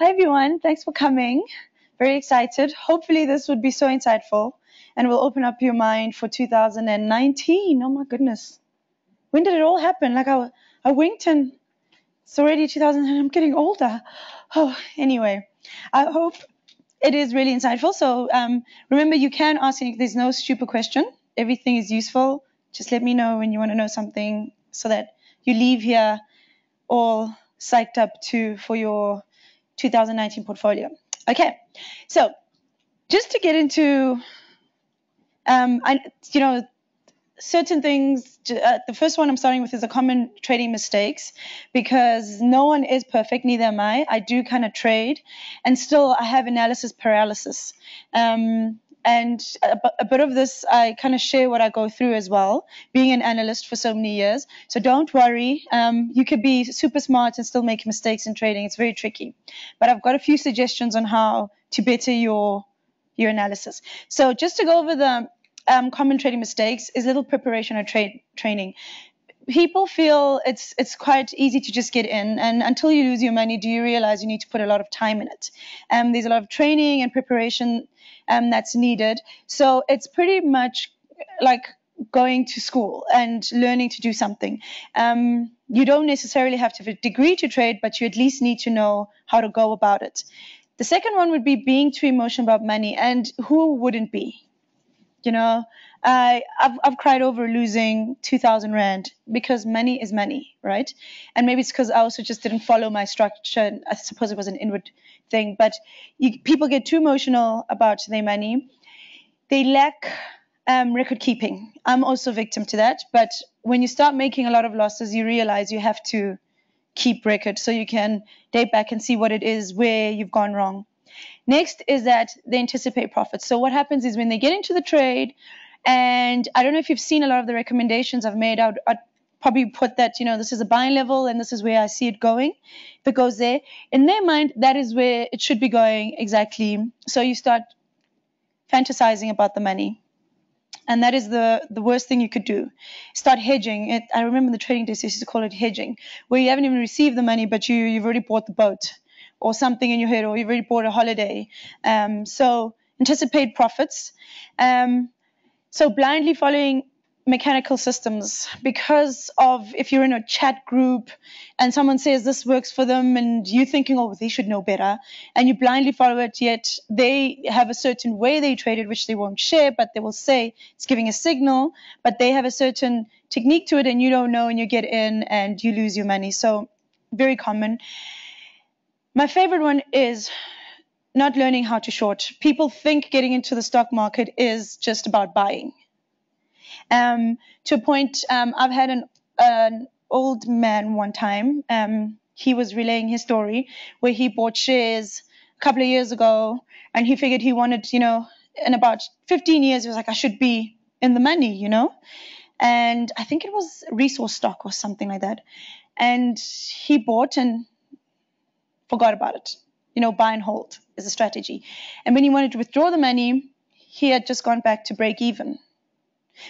Hi everyone, thanks for coming. Very excited. Hopefully this would be so insightful and will open up your mind for 2019. Oh my goodness. When did it all happen? Like I winked and it's already 2000 and I'm getting older. Oh, anyway, I hope it is really insightful. So remember, you can ask, there's no stupid question. Everything is useful. Just let me know when you want to know something so that you leave here all psyched up for your 2019 portfolio. Okay, so just to get into, certain things, the first one I'm starting with is the common trading mistakes, because no one is perfect, neither am I. I do kind of trade, and still I have analysis paralysis. And a bit of this, I kind of share what I go through as well, being an analyst for so many years. So don't worry. You could be super smart and still make mistakes in trading. It's very tricky. But I've got a few suggestions on how to better your analysis. So just to go over the common trading mistakes is little preparation or training. People feel it's quite easy to just get in, and until you lose your money, do you realize you need to put a lot of time in it? There's a lot of training and preparation that's needed. So it's pretty much like going to school and learning to do something. You don't necessarily have to have a degree to trade, but you at least need to know how to go about it. The second one would be being too emotional about money, and who wouldn't be? You know, I've cried over losing 2,000 Rand because money is money, right? And maybe it's because I also just didn't follow my structure. I suppose it was an inward thing. But people get too emotional about their money. They lack record keeping. I'm also victim to that. But when you start making a lot of losses, you realize you have to keep record so you can date back and see what it is, where you've gone wrong. Next is that they anticipate profits. So what happens is when they get into the trade, and I don't know if you've seen a lot of the recommendations I've made, I'd probably put that, this is a buying level and this is where I see it going. If it goes there, in their mind, that is where it should be going exactly. So you start fantasizing about the money. And that is the worst thing you could do. Start hedging. I remember the trading desk used to call it hedging, where you haven't even received the money, but you've already bought the boat, or something in your head, or you've already bought a holiday. So anticipate profits. So blindly following mechanical systems, because of if you're in a chat group and someone says this works for them and you're thinking, oh, they should know better, and you blindly follow it, yet they have a certain way they trade it, which they won't share, but they will say it's giving a signal, but they have a certain technique to it and you don't know, and you get in and you lose your money. So very common. My favorite one is not learning how to short. People think getting into the stock market is just about buying. To a point, I've had an old man one time. He was relaying his story where he bought shares a couple of years ago, and he figured he wanted, in about 15 years, he was like, I should be in the money, And I think it was resource stock or something like that. And he bought and forgot about it. Buy and hold is a strategy. And when he wanted to withdraw the money, he had just gone back to break even.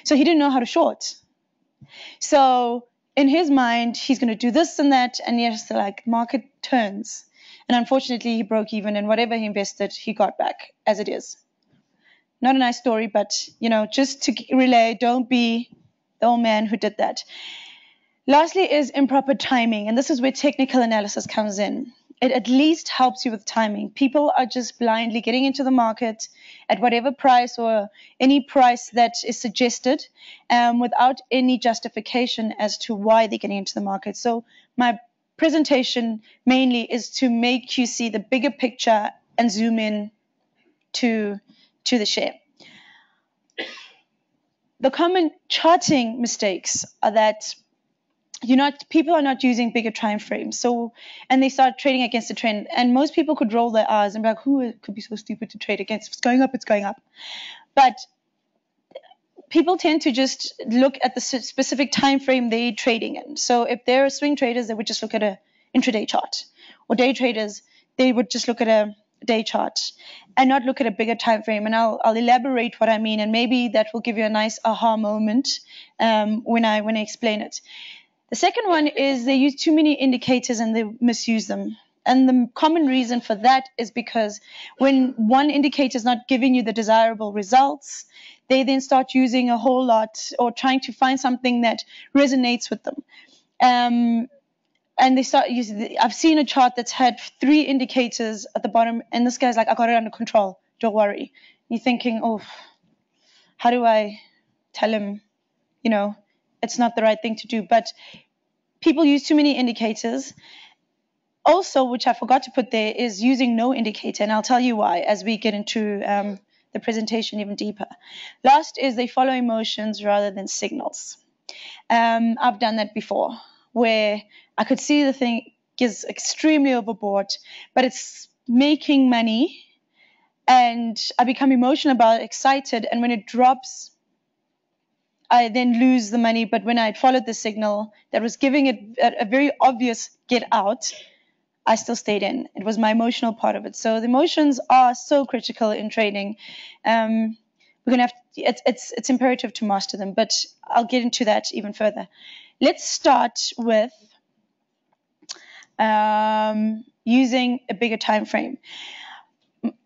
So he didn't know how to short. So in his mind, he's going to do this and that, and yes, market turns. And unfortunately, he broke even, and whatever he invested, he got back as it is. Not a nice story, but, just to relay, don't be the old man who did that. Lastly is improper timing, and this is where technical analysis comes in. It at least helps you with timing. People are just blindly getting into the market at whatever price or any price that is suggested without any justification as to why they're getting into the market. So my presentation mainly is to make you see the bigger picture and zoom in to the share. The common charting mistakes are that people are not using bigger time frames, and they start trading against the trend. And most people could roll their eyes and be like, who could be so stupid to trade against? If it's going up, it's going up. But people tend to just look at the specific time frame they're trading in. So if they're swing traders, they would just look at an intraday chart. Or day traders, they would just look at a day chart and not look at a bigger time frame. And I'll elaborate what I mean, and maybe that will give you a nice aha moment when I explain it. The second one is they use too many indicators and they misuse them. And the common reason for that is because when one indicator is not giving you the desirable results, they then start using a whole lot or trying to find something that resonates with them. And they start using, I've seen a chart that's had three indicators at the bottom, and this guy's like, I got it under control, don't worry. You're thinking, oh, how do I tell him, you know, it's not the right thing to do? But people use too many indicators. Also, which I forgot to put there, is using no indicator, and I'll tell you why as we get into the presentation even deeper. Last is they follow emotions rather than signals. I've done that before, where I could see the thing is extremely overbought, but it's making money, and I become emotional about it, excited, and when it drops, I then lose the money. But when I had followed the signal that was giving it a very obvious get out, I still stayed in. It was my emotional part of it. So the emotions are so critical in trading. We're gonna have to, it's imperative to master them, but I'll get into that even further. Let's start with using a bigger time frame.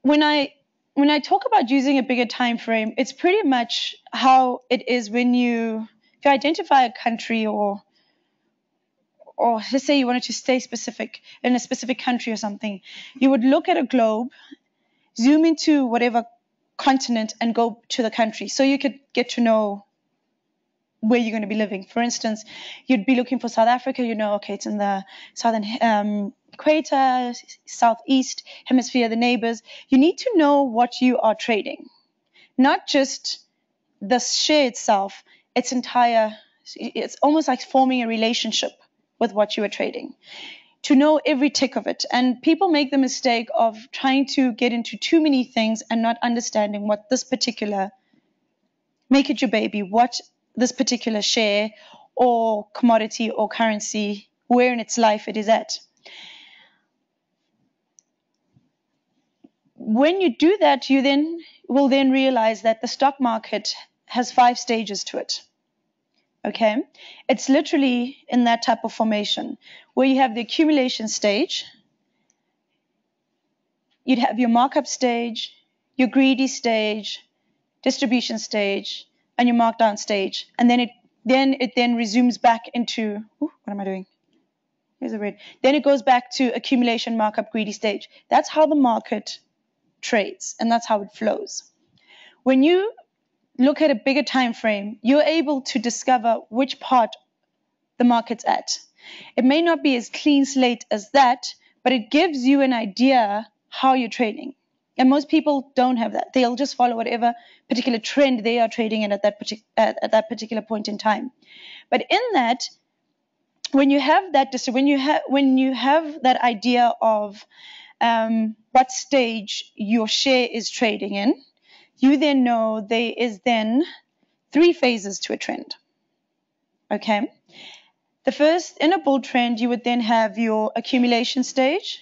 When I talk about using a bigger time frame, it's pretty much how it is when if you identify a country or let's say you wanted to stay specific in a specific country or something, you would look at a globe, zoom into whatever continent, and go to the country. So you could get to know where you're going to be living. For instance, you'd be looking for South Africa. You know, okay, it's in the southern equator, southeast hemisphere, the neighbors. You need to know what you are trading, not just the share itself, its entire. It's almost like forming a relationship with what you are trading, to know every tick of it. And people make the mistake of trying to get into too many things and not understanding what this particular, make it your baby, what this particular share or commodity or currency, where in its life it is at. When you do that, you then will then realize that the stock market has 5 stages to it. Okay, it's literally in that type of formation where you have the accumulation stage, you'd have your markup stage, your greedy stage, distribution stage, and your markdown stage, and then it resumes back into, ooh, what am I doing? Here's the red. Then it goes back to accumulation, markup, greedy stage. That's how the market trades, and that's how it flows. When you look at a bigger time frame, you're able to discover which part the market's at. It may not be as clean slate as that, but it gives you an idea how you're trading. And most people don't have that. They'll just follow whatever particular trend they are trading in at that particular point in time. But in that, when you have that, when you have that idea of what stage your share is trading in, you then know there is then 3 phases to a trend. Okay. The first, in a bull trend, you would then have your accumulation stage,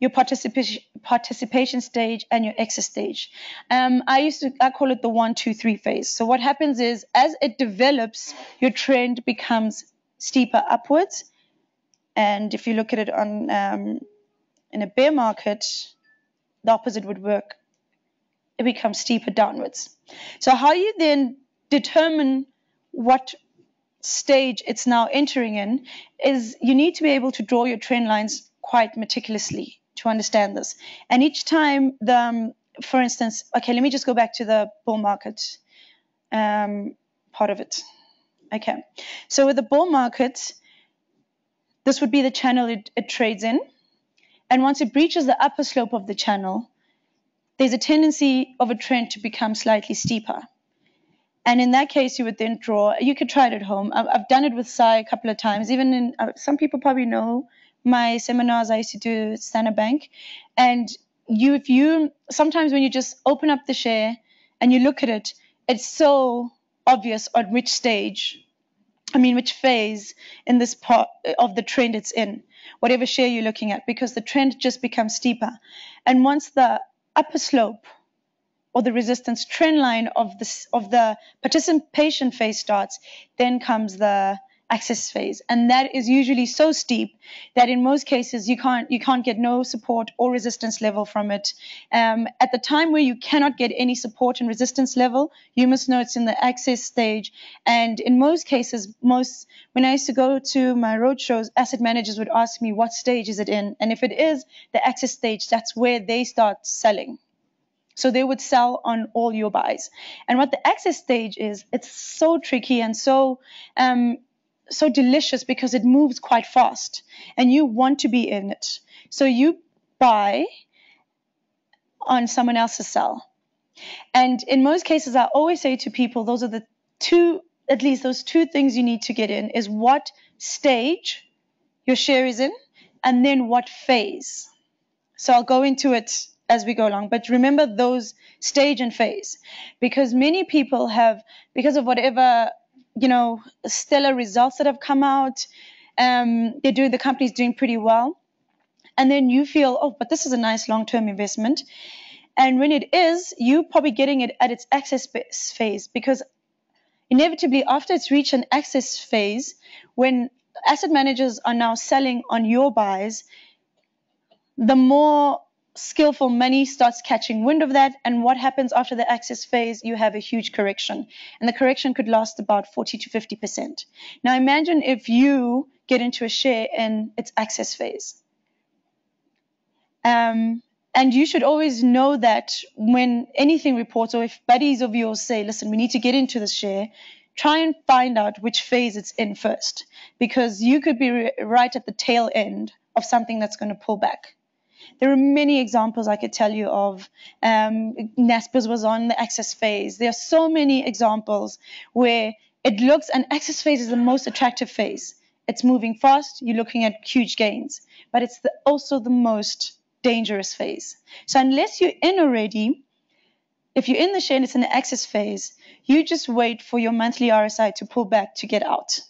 your participation stage, and your exit stage. I call it the 1, 2, 3 phase. So what happens is, as it develops, your trend becomes steeper upwards. And if you look at it on in a bear market, the opposite would work. It becomes steeper downwards. So how you then determine what stage it's now entering in is you need to be able to draw your trend lines quite meticulously to understand this. And each time, for instance, okay, let me just go back to the bull market part of it. Okay, so with the bull market, this would be the channel it trades in. And once it breaches the upper slope of the channel, there's a tendency of a trend to become slightly steeper. And in that case, you would then draw, you could try it at home. I've done it with Sai a couple of times, even in, some people probably know my seminars I used to do at Standard Bank. And sometimes when you just open up the share and you look at it, it's so obvious on which phase in this part of the trend it's in, whatever share you're looking at, because the trend just becomes steeper. And once the upper slope or the resistance trend line of the participation phase starts, then comes the access phase, and that is usually so steep that in most cases you can't get no support or resistance level from it. At the time where you cannot get any support and resistance level, you must know it's in the access stage. And in most cases, when I used to go to my roadshows, asset managers would ask me, what stage is it in? And if it is the access stage, that's where they start selling. So they would sell on all your buys. And what the access stage is, it's so tricky and so delicious because it moves quite fast and you want to be in it. So you buy on someone else's sell. And in most cases, I always say to people, those are the two, at least those two things you need to get in, is what stage your share is in and then what phase. So I'll go into it as we go along, but remember those stage and phase, because many people have, because of whatever, you know, stellar results that have come out, the company's doing pretty well, and then you feel, oh, but this is a nice long-term investment, and when it is, you're probably getting it at its access phase, because inevitably after it's reached an access phase, when asset managers are now selling on your buys, the more skillful money starts catching wind of that, and what happens after the access phase, you have a huge correction, and the correction could last about 40 to 50%. Now imagine if you get into a share in its access phase, and you should always know that when anything reports, or if buddies of yours say, listen, we need to get into this share, try and find out which phase it's in first, because you could be right at the tail end of something that's going to pull back. There are many examples I could tell you of. Naspers was on the access phase. There are so many examples where it looks, and access phase is the most attractive phase. It's moving fast. You're looking at huge gains, but it's also the most dangerous phase. So unless you're in already, if you're in the share and it's in the access phase, you just wait for your monthly RSI to pull back to get out.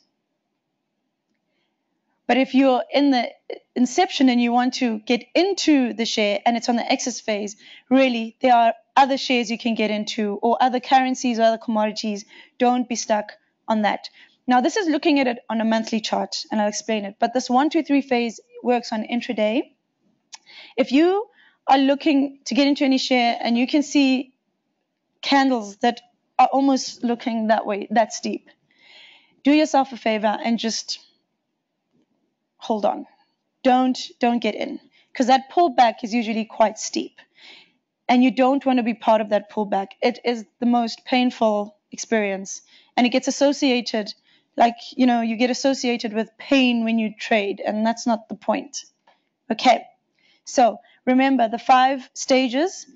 But if you're in the inception and you want to get into the share and it's on the access phase, really, there are other shares you can get into, or other currencies or other commodities. Don't be stuck on that. Now, this is looking at it on a monthly chart, and I'll explain it. But this 1, 2, 3 phase works on intraday. If you are looking to get into any share and you can see candles that are almost looking that way, that steep, do yourself a favor and just hold on. Don't get in, because that pullback is usually quite steep, and you don't want to be part of that pullback. It is the most painful experience, and it gets associated, like, you know, you get associated with pain when you trade, and that's not the point. Okay, so remember the 5 stages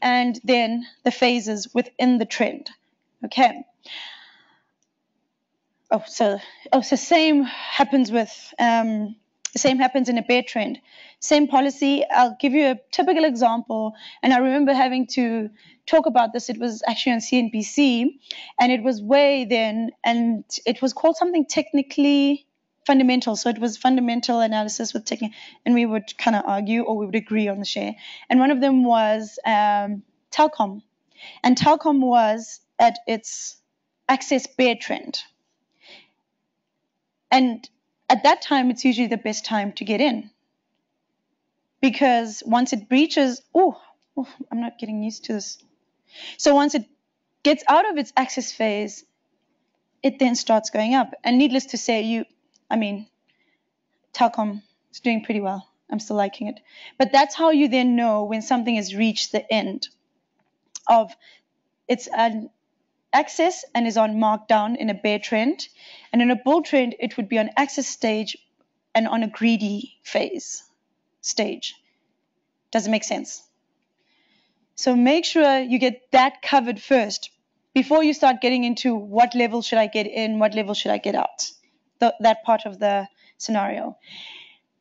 and then the phases within the trend. Okay. So same happens in a bear trend. Same policy. I'll give you a typical example, and I remember having to talk about this. It was actually on CNBC, and it was way then, and it was called something technically fundamental. So it was fundamental analysis with technical, and we would kind of argue, or we would agree on the share. And one of them was Telkom, and Telkom was at its access bear trend. And at that time, it's usually the best time to get in, because once it breaches, I'm not getting used to this. So once it gets out of its access phase, it then starts going up. And needless to say, Telkom is doing pretty well. I'm still liking it. But that's how you then know when something has reached the end of its access and is on markdown in a bear trend, and in a bull trend it would be on access stage and on a greedy phase stage. Does it make sense? So make sure you get that covered first before you start getting into what level should I get in, what level should I get out, that part of the scenario.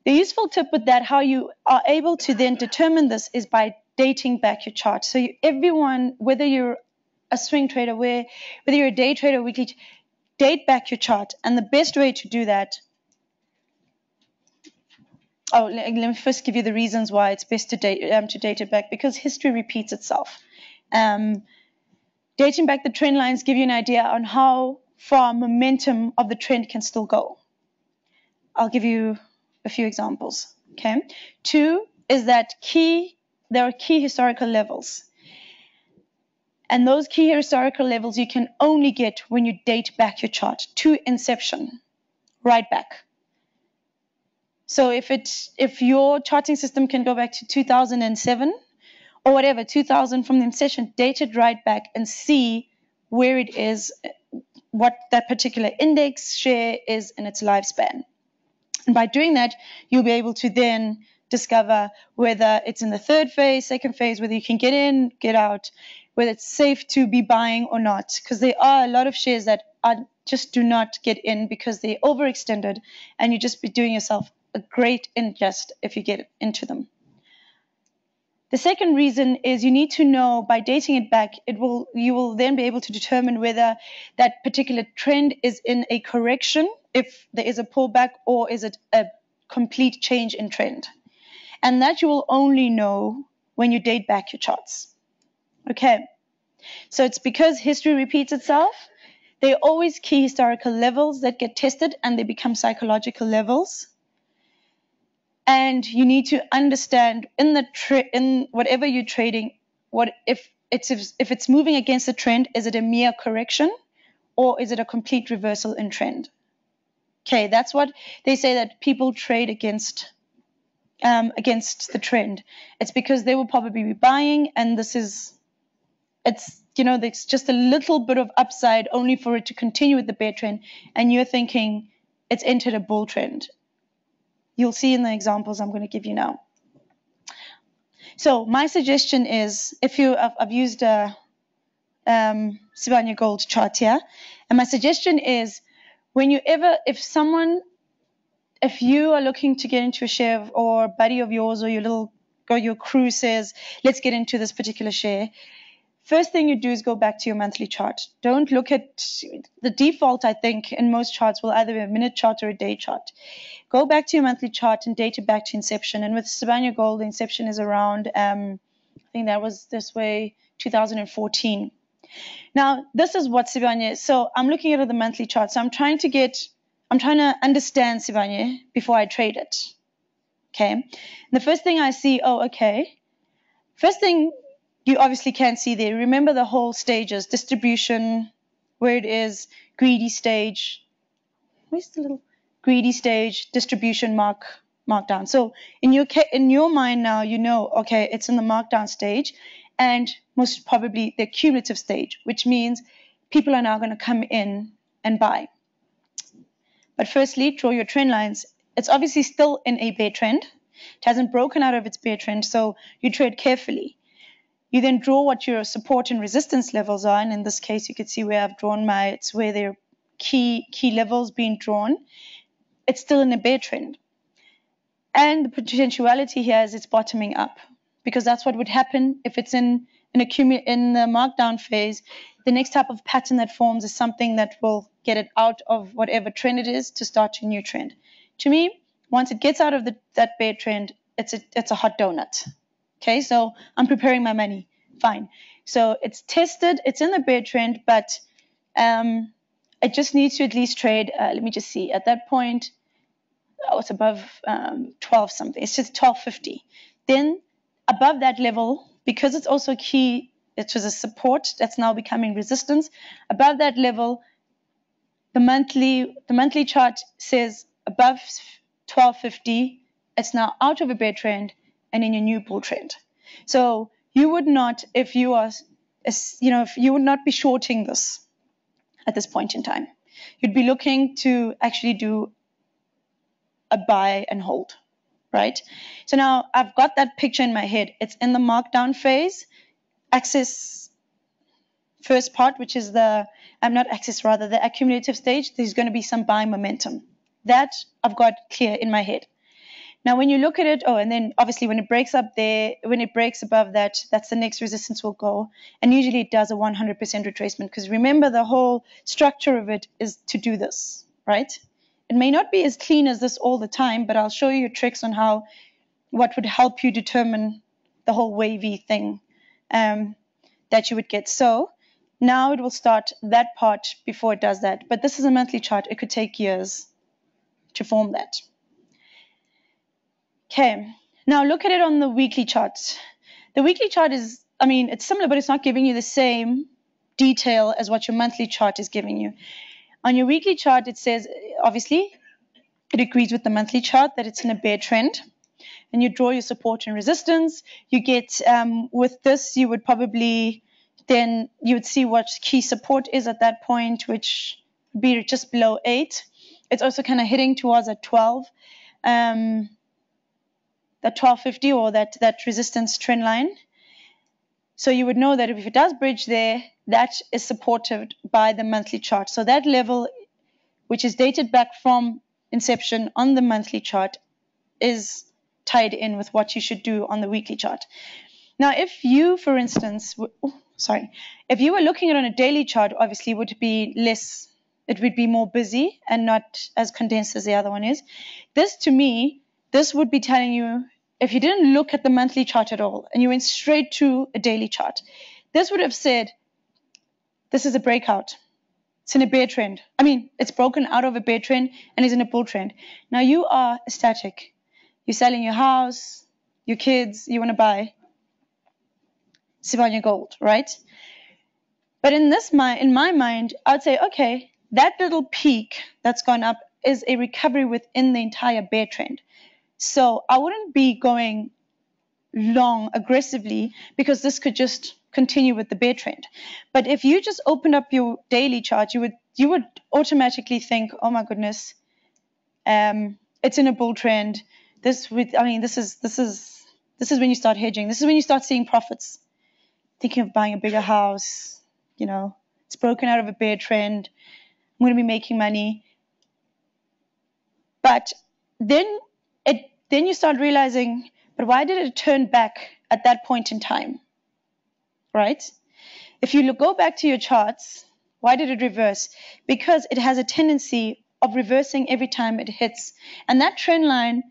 The useful tip with that, how you are able to then determine this, is by dating back your chart. So everyone, whether you're a swing trader, whether you're a day trader, weekly, date back your chart. And the best way to do that, let me first give you the reasons why it's best to date it back, because history repeats itself. Dating back the trend lines give you an idea on how far momentum of the trend can still go. I'll give you a few examples. Okay. Two is that there are key historical levels. And those key historical levels you can only get when you date back your chart to inception, right back. So if your charting system can go back to 2007 or whatever, 2000 from the inception, date it right back and see where it is, what that particular index share is in its lifespan. And by doing that, you'll be able to then discover whether it's in the third phase, second phase, whether you can get in, get out, whether it's safe to be buying or not, because there are a lot of shares that just do not get in because they're overextended, and you just be doing yourself a great injustice if you get into them. The second reason is you need to know by dating it back, you will then be able to determine whether that particular trend is in a correction, if there is a pullback, or is it a complete change in trend. And that you will only know when you date back your charts. Okay, so it's because history repeats itself. There are always key historical levels that get tested and they become psychological levels. And you need to understand in whatever you're trading, if it's moving against the trend, is it a mere correction or is it a complete reversal in trend? Okay, that's what they say, that people trade against the trend. It's because they will probably be buying, and this is, it's, you know, there's just a little bit of upside only for it to continue with the bear trend, and you're thinking it's entered a bull trend. You'll see in the examples I'm going to give you now. So my suggestion is, I've used a Sibanye Gold chart here, and my suggestion is if you are looking to get into a share, or a buddy of yours or your crew says, let's get into this particular share, first thing you do is go back to your monthly chart. Don't look at the default, I think, in most charts will either be a minute chart or a day chart. Go back to your monthly chart and date it back to inception. And with Sibanye Gold, the inception is around, I think that was this way, 2014. Now, this is what Sibanye, so I'm looking at the monthly chart. So I'm trying to understand Sibanye before I trade it. Okay. And the first thing I see, first thing, you obviously can see there. Remember the whole stages, distribution, where it is, greedy stage. Where's the little greedy stage, distribution, markdown. So in your mind now, you know, okay, it's in the markdown stage and most probably the cumulative stage, which means people are now going to come in and buy. But firstly, draw your trend lines. It's obviously still in a bear trend. It hasn't broken out of its bear trend, so you trade carefully. You then draw what your support and resistance levels are, and in this case you can see where I've drawn it's where there are key levels being drawn. It's still in a bear trend. And the potentiality here is it's bottoming up, because that's what would happen if it's in the markdown phase. The next type of pattern that forms is something that will get it out of whatever trend it is to start a new trend. To me, once it gets out of that bear trend, it's a hot donut. Okay, so I'm preparing my money. Fine. So it's tested. It's in the bear trend, but I just need to at least trade. Let me just see. At that point, it's above 12 something. It's just 12.50. Then above that level, because it's also key, it was a support that's now becoming resistance. Above that level, the monthly chart says above 12.50. It's now out of a bear trend and in your new bull trend. So you would not, if you would not be shorting this at this point in time. You'd be looking to actually do a buy and hold, right? So now I've got that picture in my head. It's in the markdown phase. Access first part, which is the accumulative stage. There's going to be some buying momentum. That I've got clear in my head. Now, when you look at it, and then obviously when it breaks up there, when it breaks above that, that's the next resistance will go. And usually it does a 100% retracement, because remember the whole structure of it is to do this, right? It may not be as clean as this all the time, but I'll show you tricks on what would help you determine the whole wavy thing that you would get. So Now it will start that part before it does that. But this is a monthly chart. It could take years to form that. Okay. Now look at it on the weekly chart. The weekly chart is, I mean, it's similar, but it's not giving you the same detail as what your monthly chart is giving you. On your weekly chart, it says, obviously, it agrees with the monthly chart that it's in a bear trend. And you draw your support and resistance. You get, with this, you would probably... then you would see what key support is at that point, which would be just below 8. It's also kind of heading towards at 12, that 1250 or that resistance trend line. So you would know that if it does bridge there, that is supported by the monthly chart. So that level, which is dated back from inception on the monthly chart, is tied in with what you should do on the weekly chart. Now, if you, for instance, if you were looking at it on a daily chart, obviously it would be less, it would be more busy and not as condensed as the other one is. This, to me, this would be telling you, if you didn't look at the monthly chart at all and you went straight to a daily chart, this would have said, this is a breakout. It's in a bear trend. I mean, it's broken out of a bear trend and is in a bull trend. Now, you are static. You're selling your house, your kids, you want to buy Sibanye Gold, right? But in my mind, I'd say, okay, that little peak that's gone up is a recovery within the entire bear trend. So I wouldn't be going long aggressively because this could just continue with the bear trend. But if you just opened up your daily chart, you would automatically think, oh my goodness, it's in a bull trend. This is when you start hedging. This is when you start seeing profits. Thinking of buying a bigger house, you know, it's broken out of a bear trend, I'm going to be making money. But then you start realizing, but why did it turn back at that point in time, right? If you go back to your charts, why did it reverse? Because it has a tendency of reversing every time it hits. And that trend line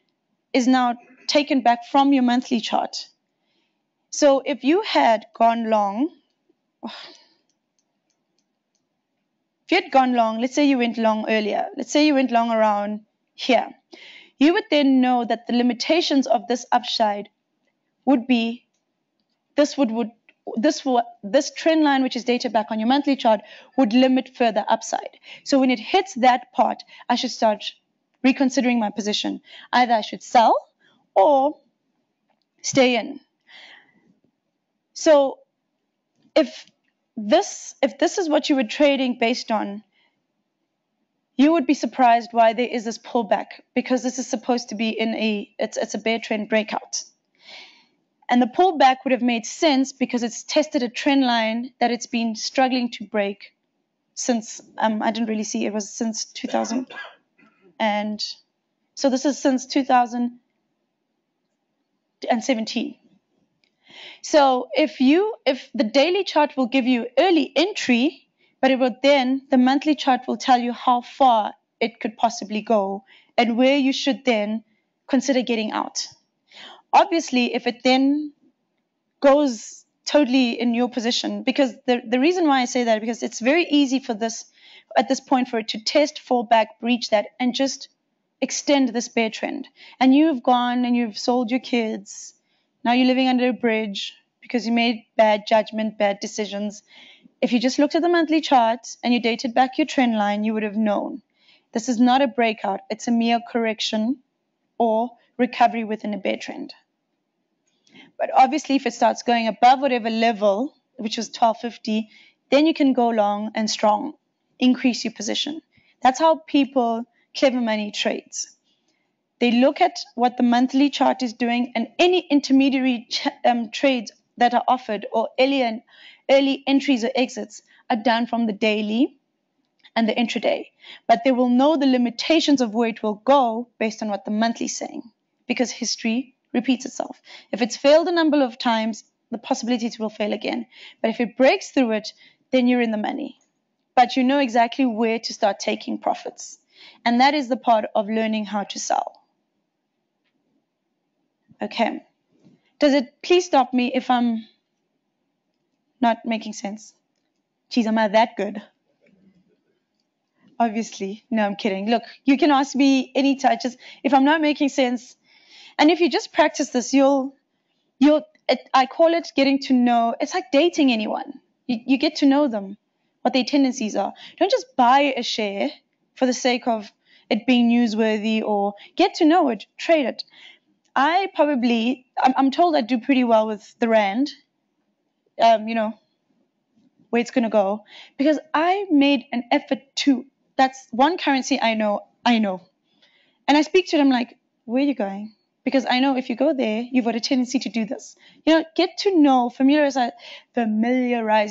is now taken back from your monthly chart. So if you had gone long, let's say you went long earlier, let's say you went long around here, you would then know that the limitations of this upside would be, this trend line, which is dated back on your monthly chart, would limit further upside. So when it hits that part, I should start reconsidering my position. Either I should sell or stay in. So if this is what you were trading based on, you would be surprised why there is this pullback, because this is supposed to be in it's a bear trend breakout. And the pullback would have made sense because it's tested a trend line that it's been struggling to break since, I didn't really see, it was since 2000. And so this is since 2017. So if the daily chart will give you early entry, but it will then, the monthly chart will tell you how far it could possibly go and where you should then consider getting out. Obviously, if it then goes totally in your position, because the reason why I say that, because it's very easy for this, at this point, for it to test, fall back, breach that, and just extend this bear trend. And you've gone and you've sold your kids. Now you're living under a bridge because you made bad judgment, bad decisions. If you just looked at the monthly chart and you dated back your trend line, you would have known. This is not a breakout. It's a mere correction or recovery within a bear trend. But obviously, if it starts going above whatever level, which was 1250, then you can go long and strong, increase your position. That's how people, clever money trades. They look at what the monthly chart is doing and any intermediary trades that are offered, or early entries or exits, are done from the daily and the intraday. But they will know the limitations of where it will go based on what the monthly is saying, because history repeats itself. If it's failed a number of times, the possibility it will fail again. But if it breaks through it, then you're in the money. But you know exactly where to start taking profits. And that is the part of learning how to sell. Okay. Does it, please stop me if I'm not making sense. Geez, am I that good? Obviously. No, I'm kidding. Look, you can ask me any touches. If I'm not making sense, and if you just practice this, I call it getting to know. It's like dating anyone. You get to know them, what their tendencies are. Don't just buy a share for the sake of it being newsworthy, or get to know it, trade it. I'm told I do pretty well with the rand, you know, where it's going to go, because I made an effort to. That's one currency I know. And I speak to them like, where are you going? Because I know if you go there, you've got a tendency to do this. You know, get to know, familiarize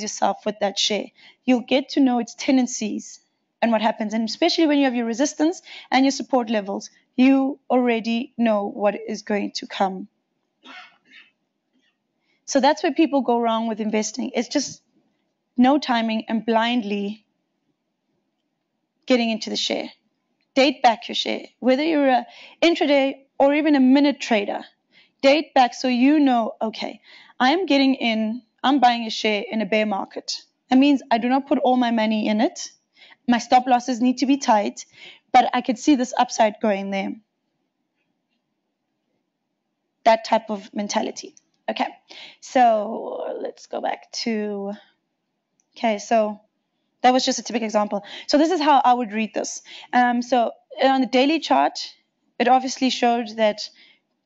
yourself with that share. You'll get to know its tendencies and what happens. And especially when you have your resistance and your support levels, you already know what is going to come. So that's where people go wrong with investing. It's just no timing and blindly getting into the share. Date back your share. Whether you're an intraday or even a minute trader, date back so you know, okay, I'm buying a share in a bear market. That means I do not put all my money in it. My stop losses need to be tight, but I could see this upside going there. That type of mentality. Okay, so let's go back to, okay, so that was just a typical example. So this is how I would read this. So on the daily chart, it obviously showed that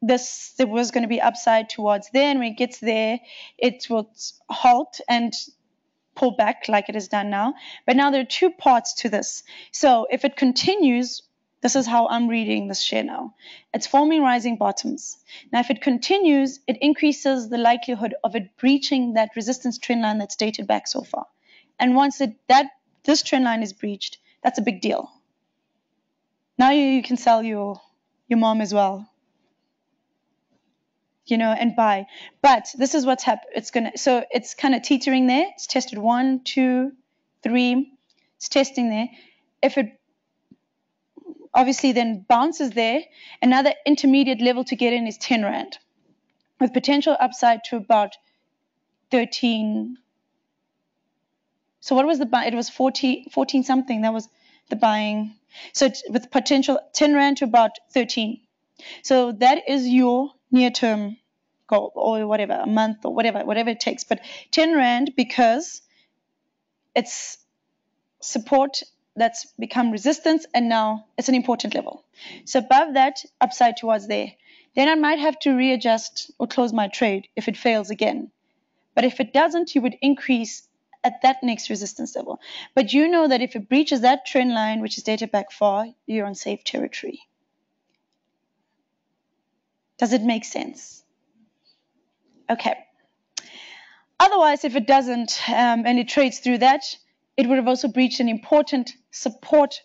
there was going to be upside towards there, and when it gets there, it will halt and pull back like it is done now. But now there are two parts to this. So if it continues, this is how I'm reading this share now. It's forming rising bottoms. Now if it continues, it increases the likelihood of it breaching that resistance trend line that's dated back so far. And once this trend line is breached, that's a big deal. Now you can sell your mom as well, you know, and buy. But this is what's happened. So it's kind of teetering there. It's tested 1, 2, 3. It's testing there. If it obviously then bounces there, another intermediate level to get in is 10 Rand, with potential upside to about 13. So what was the buy? It was 14 something. That was the buying. So with potential 10 Rand to about 13. So that is your near-term goal, or whatever, a month or whatever it takes. But 10 Rand, because it's support that's become resistance, and now it's an important level. So above that, upside towards there. Then I might have to readjust or close my trade if it fails again. But if it doesn't, you would increase at that next resistance level. But you know that if it breaches that trend line, which is dated back far, you're on safe territory. Does it make sense? Okay. Otherwise, if it doesn't and it trades through that, it would have also breached an important support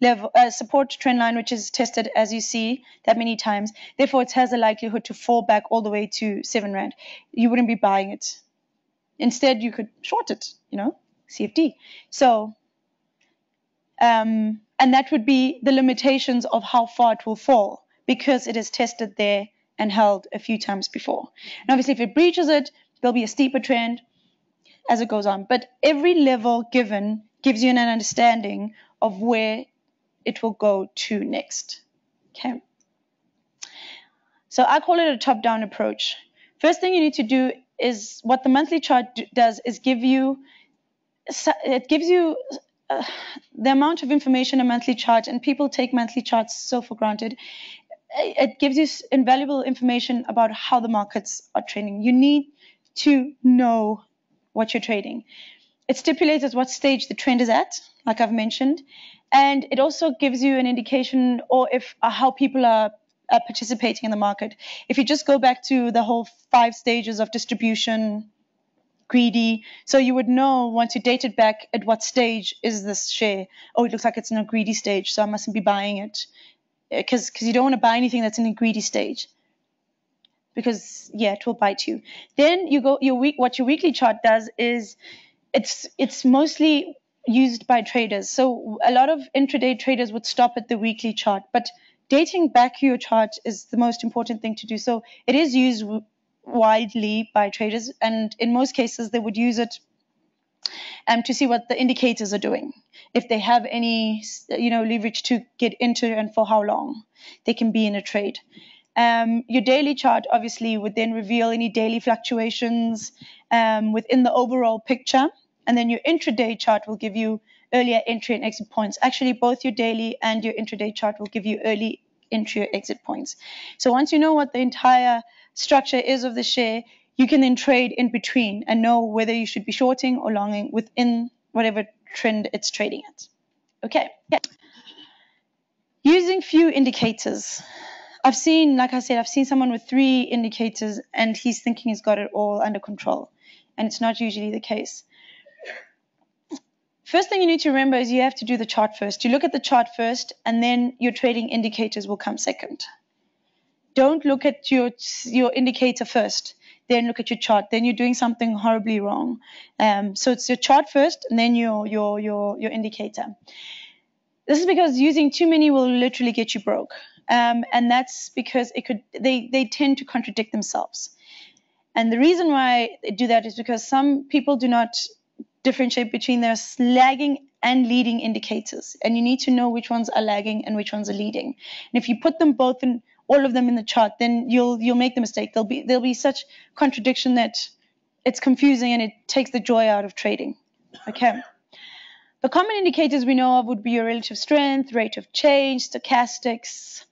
trend line, which is tested, as you see, that many times. Therefore, it has a likelihood to fall back all the way to 7 Rand. You wouldn't be buying it. Instead, you could short it, you know, CFD. So, and that would be the limitations of how far it will fall, because it is tested there and held a few times before. And obviously, if it breaches it, there'll be a steeper trend as it goes on. But every level given gives you an understanding of where it will go to next. Okay. So I call it a top-down approach. First thing you need to do is what the monthly chart does is gives you the amount of information a monthly chart, and people take monthly charts so for granted. It gives you invaluable information about how the markets are trading. You need to know what you're trading. It stipulates at what stage the trend is at, like I've mentioned, and it also gives you an indication or how people are participating in the market. If you just go back to the whole 5 stages of distribution, greedy, so you would know once you date it back at what stage is this share. Oh, it looks like it's in a greedy stage, so I mustn't be buying it, because you don't want to buy anything that's in a greedy stage, because yeah, it will bite you. Then you go what your weekly chart does is it's mostly used by traders. So a lot of intraday traders would stop at the weekly chart, but dating back your chart is the most important thing to do. So it is used widely by traders, and in most cases they would use it to see what the indicators are doing, if they have any, leverage to get into and for how long they can be in a trade. Your daily chart obviously would then reveal any daily fluctuations within the overall picture, and then your intraday chart will give you earlier entry and exit points. Actually, both your daily and your intraday chart will give you early entry or exit points. So once you know what the entire structure is of the share, you can then trade in between and know whether you should be shorting or longing within whatever trend it's trading at. Okay. Using few indicators. I've seen, like I said, I've seen someone with 3 indicators and he's thinking he's got it all under control. And it's not usually the case. First thing you need to remember is you have to do the chart first. You look at the chart first, and then your trading indicators will come second. Don't look at your indicator first, then look at your chart. Then you're doing something horribly wrong. So it's your chart first, and then your indicator. This is because using too many will literally get you broke, and that's because they tend to contradict themselves. And the reason why they do that is because some people do not differentiate between their lagging and leading indicators, and you need to know which ones are lagging and which ones are leading. And if you put them both in, all of them in the chart, then you'll make the mistake. There'll be such contradiction that it's confusing and it takes the joy out of trading. Okay. The common indicators we know of would be your relative strength, rate of change, stochastics,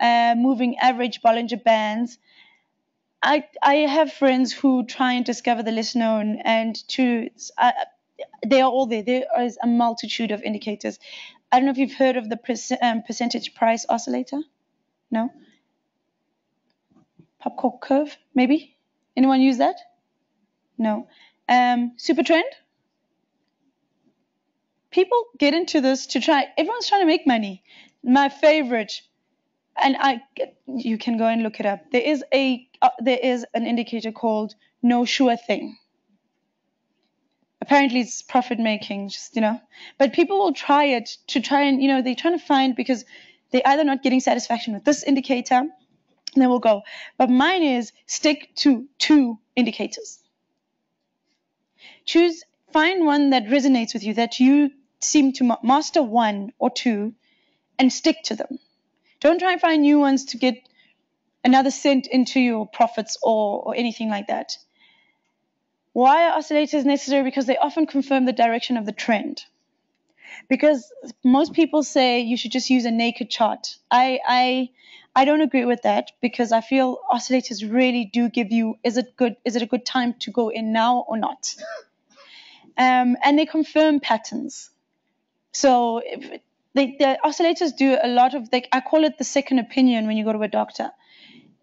moving average, Bollinger bands. I have friends who try and discover the less known, and they are all there. There is a multitude of indicators. I don't know if you've heard of the percentage price oscillator. No? Popcorn curve, maybe? Anyone use that? No. Super trend? People get into this to try. Everyone's trying to make money. My favorite, and you can go and look it up. There is an indicator called no sure thing. Apparently it's profit making, but people will try it to try and, they're trying to find, because they're either not getting satisfaction with this indicator, and they will go. But mine is stick to 2 indicators. Find one that resonates with you, that you seem to master 1 or 2, and stick to them. Don't try and find new ones to get another cent into your profits or anything like that. Why are oscillators necessary? Because they often confirm the direction of the trend. Because most people say you should just use a naked chart. I don't agree with that, because I feel oscillators really do give you, is it a good time to go in now or not? And they confirm patterns. So the oscillators do a lot of, I call it the second opinion when you go to a doctor.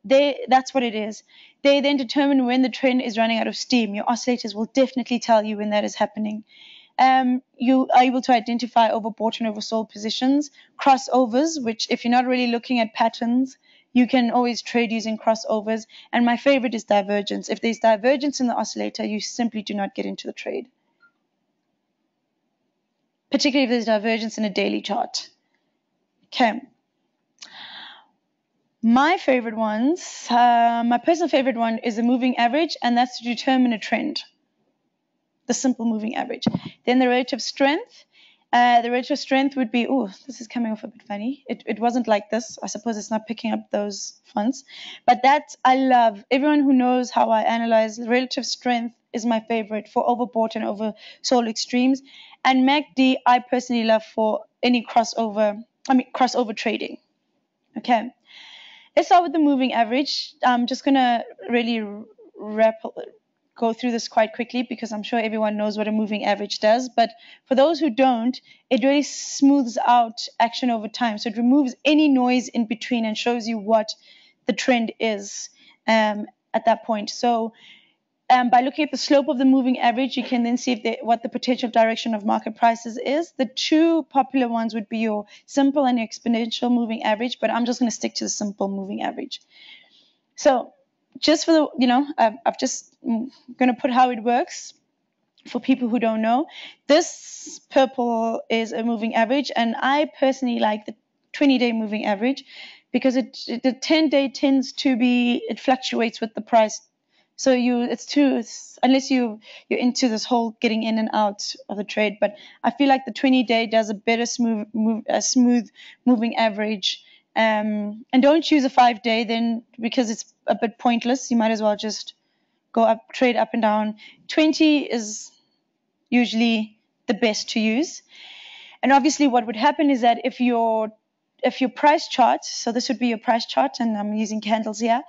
That's what it is. They then determine when the trend is running out of steam. Your oscillators will definitely tell you when that is happening. You are able to identify overbought and oversold positions, crossovers, which if you're not really looking at patterns, you can always trade using crossovers. And my favorite is divergence. If there's divergence in the oscillator, you simply do not get into the trade, particularly if there's divergence in a daily chart. Okay. My favorite ones, my personal favorite one is the moving average, and that's to determine a trend, the simple moving average. Then the relative strength. The relative strength would be, oh, this is coming off a bit funny. It wasn't like this. I suppose it's not picking up those fonts. But that I love. Everyone who knows how I analyze, relative strength is my favorite for overbought and oversold extremes. And MACD, I personally love for any crossover trading. Okay. Let's start with the moving average. I'm just going to really go through this quite quickly, because I'm sure everyone knows what a moving average does. But for those who don't, it really smooths out action over time. So it removes any noise in between and shows you what the trend is at that point. So by looking at the slope of the moving average, you can then see what the potential direction of market prices is. The 2 popular ones would be your simple and exponential moving average, but I'm just going to stick to the simple moving average. So just for the, I'm going to put how it works for people who don't know. This purple is a moving average, and I personally like the 20-day moving average, because the 10-day tends to be, it fluctuates with the price So unless you're into this whole getting in and out of the trade. But I feel like the 20-day does a better smooth moving average. And don't choose a 5-day then, because it's a bit pointless. You might as well just go up, trade up and down. 20 is usually the best to use. And obviously what would happen is that if your price chart, so this would be your price chart, and I'm using candles here,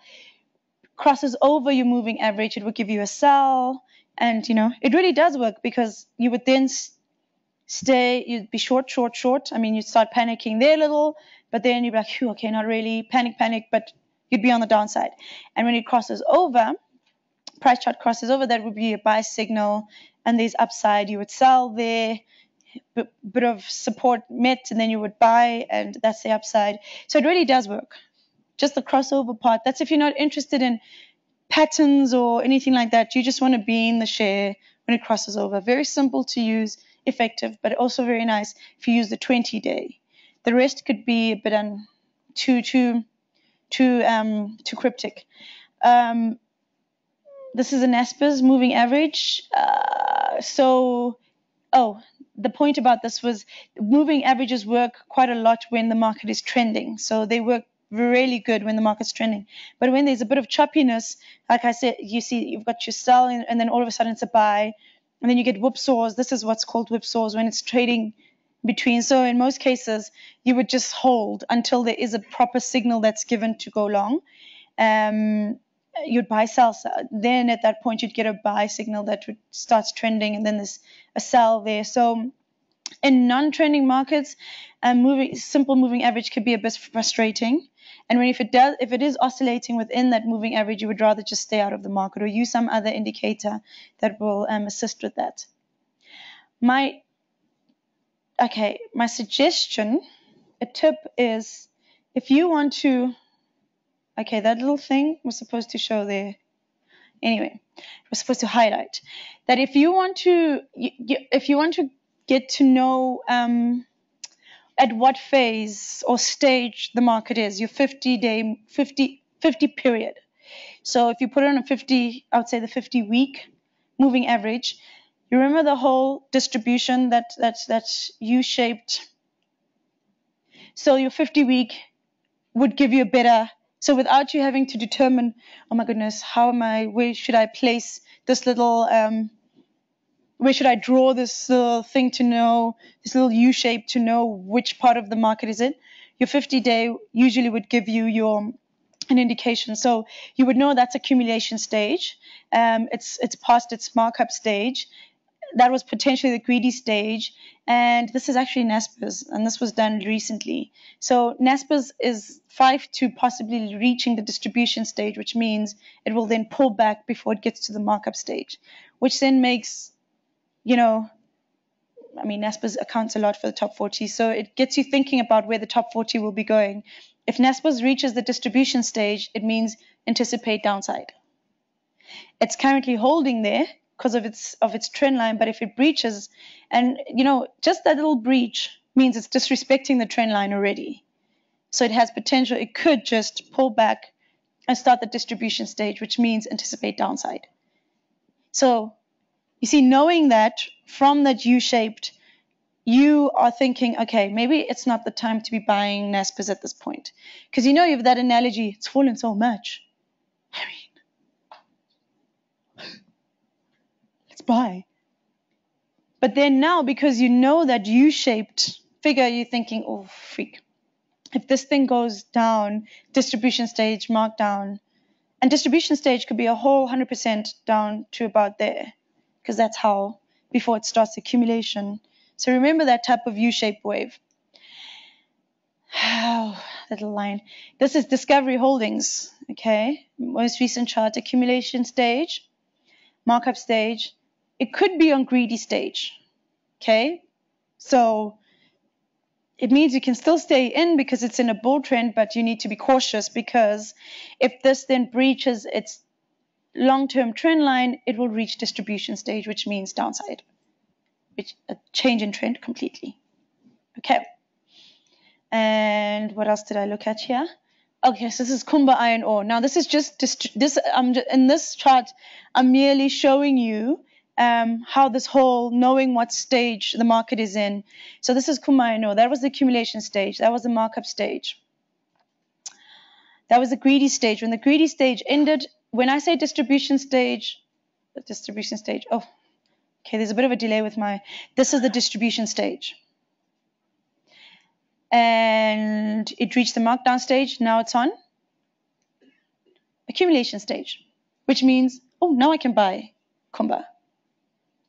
crosses over your moving average, it will give you a sell. And, you know, it really does work, because you would then stay, you'd be short. I mean, you'd start panicking there a little, but then you'd be like, okay, not really, panic, but you'd be on the downside. And when it crosses over, price chart crosses over, that would be a buy signal, and there's upside, you would sell there, bit of support met, and then you would buy, and that's the upside. So it really does work. Just the crossover part. That's if you're not interested in patterns or anything like that. You just want to be in the share when it crosses over. Very simple to use, effective, but also very nice if you use the 20-day. The rest could be a bit too cryptic. This is a Naspers moving average. The point about this was moving averages work quite a lot when the market is trending. So they work really good when the market's trending. But when there's a bit of choppiness, like I said, you see you've got your sell, and then all of a sudden it's a buy, and then you get whipsaws. This is what's called whipsaws when it's trading between. So in most cases, you would just hold until there is a proper signal that's given to go long. You'd buy, sell, then at that point you'd get a buy signal that starts trending, and then there's a sell there. So in non-trending markets, simple moving average could be a bit frustrating. And if it is oscillating within that moving average, you would rather just stay out of the market or use some other indicator that will assist with that. My suggestion, a tip is, if you want to, that little thing was supposed to show there. Anyway, it was supposed to highlight that if you want to get to know at what phase or stage the market is, your 50 period. So if you put it on a 50, I would say the 50-week moving average, you remember the whole distribution that's U-shaped. So your 50-week would give you a better. So without you having to determine, oh my goodness, where should I place this little, where should I draw this little thing to know, this little U-shape to know which part of the market is in? Your 50-day usually would give you an indication. So you would know that's accumulation stage. It's past its markup stage. That was potentially the greedy stage. And this is actually Naspers, and this was done recently. So Naspers is 5 to possibly reaching the distribution stage, which means it will then pull back before it gets to the markup stage, which then makes, Naspers accounts a lot for the top 40. So it gets you thinking about where the top 40 will be going. If Naspers reaches the distribution stage, it means anticipate downside. It's currently holding there because of its trend line, but if it breaches, and just that little breach means it's disrespecting the trend line already. So it has potential. It could just pull back and start the distribution stage, which means anticipate downside. So you see, knowing that from that U-shaped, you are thinking, okay, maybe it's not the time to be buying Naspers at this point, because you have that analogy. It's fallen so much. I mean, buy. But then now, because that U-shaped figure, you're thinking, oh freak, if this thing goes down, distribution stage, markdown, and distribution stage could be a whole 100% down to about there, because that's how before it starts accumulation. So remember that type of U-shaped wave. Little line. This is Discovery Holdings. Most recent chart, accumulation stage, markup stage. It could be on greedy stage, So it means you can still stay in because it's in a bull trend, but you need to be cautious, because if this then breaches its long-term trend line, it will reach distribution stage, which means downside, which a change in trend completely. And what else did I look at here? Okay, so this is Kumba Iron Ore. Now, this is just this. In this chart, I'm merely showing you how this whole knowing what stage the market is in. So this is Kumba Iron Ore. That was the accumulation stage. That was the markup stage. That was the greedy stage. When the greedy stage ended, when I say distribution stage, the distribution stage. Oh, okay. There's a bit of a delay with my. This is the distribution stage. And it reached the markdown stage. Now it's on accumulation stage, which means, oh, now I can buy Kumba.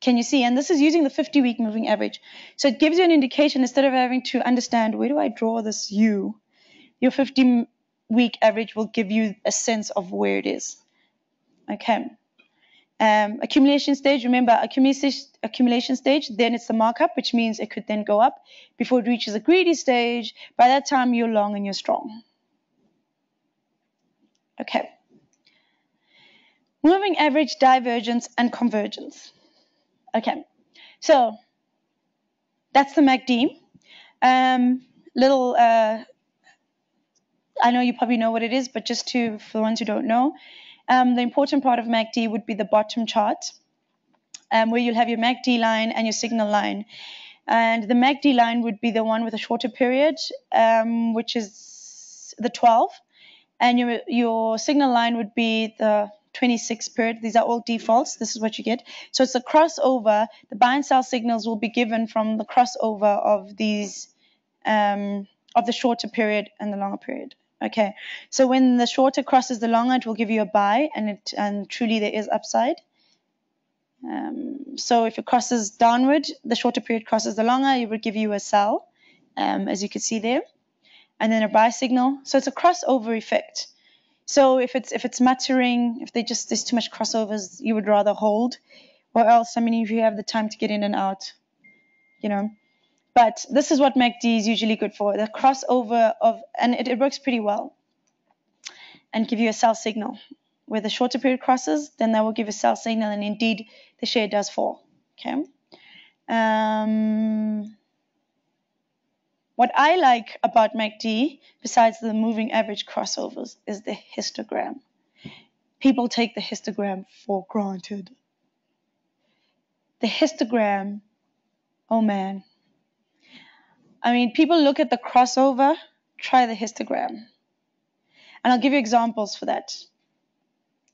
Can you see? And this is using the 50-week moving average. So it gives you an indication instead of having to understand, where do I draw this U? Your 50-week average will give you a sense of where it is. Okay. Accumulation stage, remember, accumulation stage, then it's the markup, which means it could then go up before it reaches a greedy stage. By that time, you're long and you're strong. Okay. Moving average, divergence, and convergence. Okay. So that's the MACD. I know you probably know what it is, but just for the ones who don't know, the important part of MACD would be the bottom chart, where you'll have your MACD line and your signal line. And the MACD line would be the one with a shorter period, which is the 12. And your signal line would be the 26 period. These are all defaults. This is what you get. So it's the crossover. The buy and sell signals will be given from the crossover of these, of the shorter period and the longer period. Okay, so when the shorter crosses the longer, it will give you a buy, and truly there is upside. So if it crosses downward, the shorter period crosses the longer, it will give you a sell, as you can see there, and then a buy signal. So it's a crossover effect. So if it's muttering, there's too much crossovers, you would rather hold, or else, I mean, if you have the time to get in and out, you know. But this is what MACD is usually good for, the crossover of, and it works pretty well and give you a sell signal. Where the shorter period crosses, then that will give a sell signal, and indeed the share does fall. Okay. What I like about MACD, besides the moving average crossovers, is the histogram. People take the histogram for granted. The histogram, oh man. I mean, people look at the crossover, try the histogram. And I'll give you examples for that.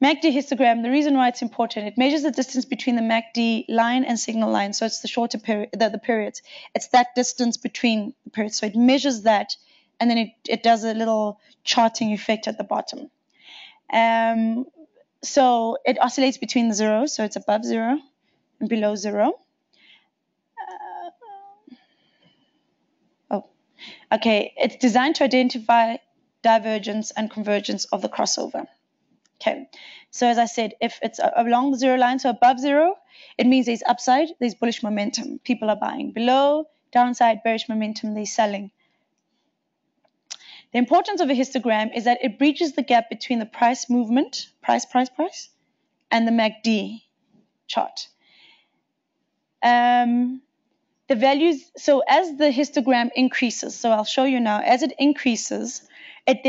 MACD histogram, the reason why it's important, it measures the distance between the MACD line and signal line. So it's the shorter period, the periods. It's that distance between the periods. So it measures that, and then it does a little charting effect at the bottom. So it oscillates between 0, so it's above 0 and below 0. Okay, it's designed to identify divergence and convergence of the crossover. Okay, so as I said, if it's along the 0 line, so above 0, it means there's upside, there's bullish momentum. People are buying. Below, downside, bearish momentum, they're selling. The importance of a histogram is that it breaches the gap between the price movement, price, and the MACD chart. The values, so as the histogram increases, so I'll show you now, as it increases, it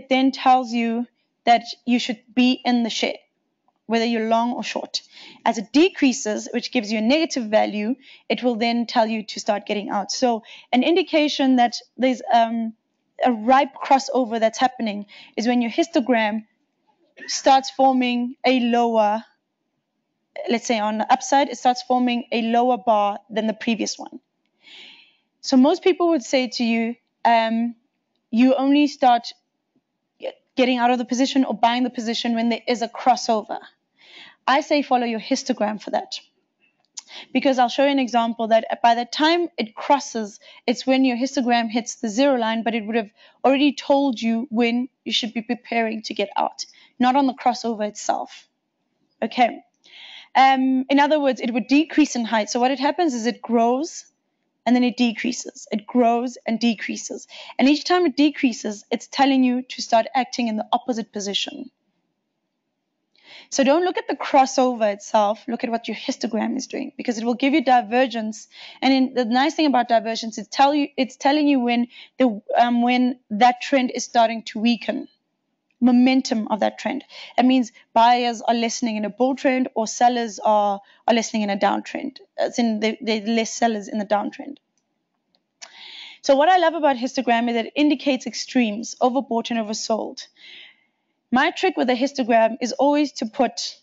then tells you that you should be in the share, whether you're long or short. As it decreases, which gives you a negative value, it will then tell you to start getting out. So an indication that there's a ripe crossover that's happening is when your histogram starts forming a lower, let's say on the upside, it starts forming a lower bar than the previous one. So most people would say to you, you only start getting out of the position or buying the position when there is a crossover. I say follow your histogram for that, because I'll show you an example that by the time it crosses, it's when your histogram hits the 0 line, but it would have already told you when you should be preparing to get out, not on the crossover itself. Okay. In other words, it would decrease in height. So what it happens is it grows and then it decreases. It grows and decreases. And each time it decreases, it's telling you to start acting in the opposite position. So don't look at the crossover itself. Look at what your histogram is doing, because it will give you divergence. And the nice thing about divergence is it's telling you when that trend is starting to weaken. Momentum of that trend. That means buyers are listening in a bull trend, or sellers are listening in a downtrend. As in, they're less sellers in the downtrend. So what I love about histogram is that it indicates extremes, overbought and oversold. My trick with a histogram is always to put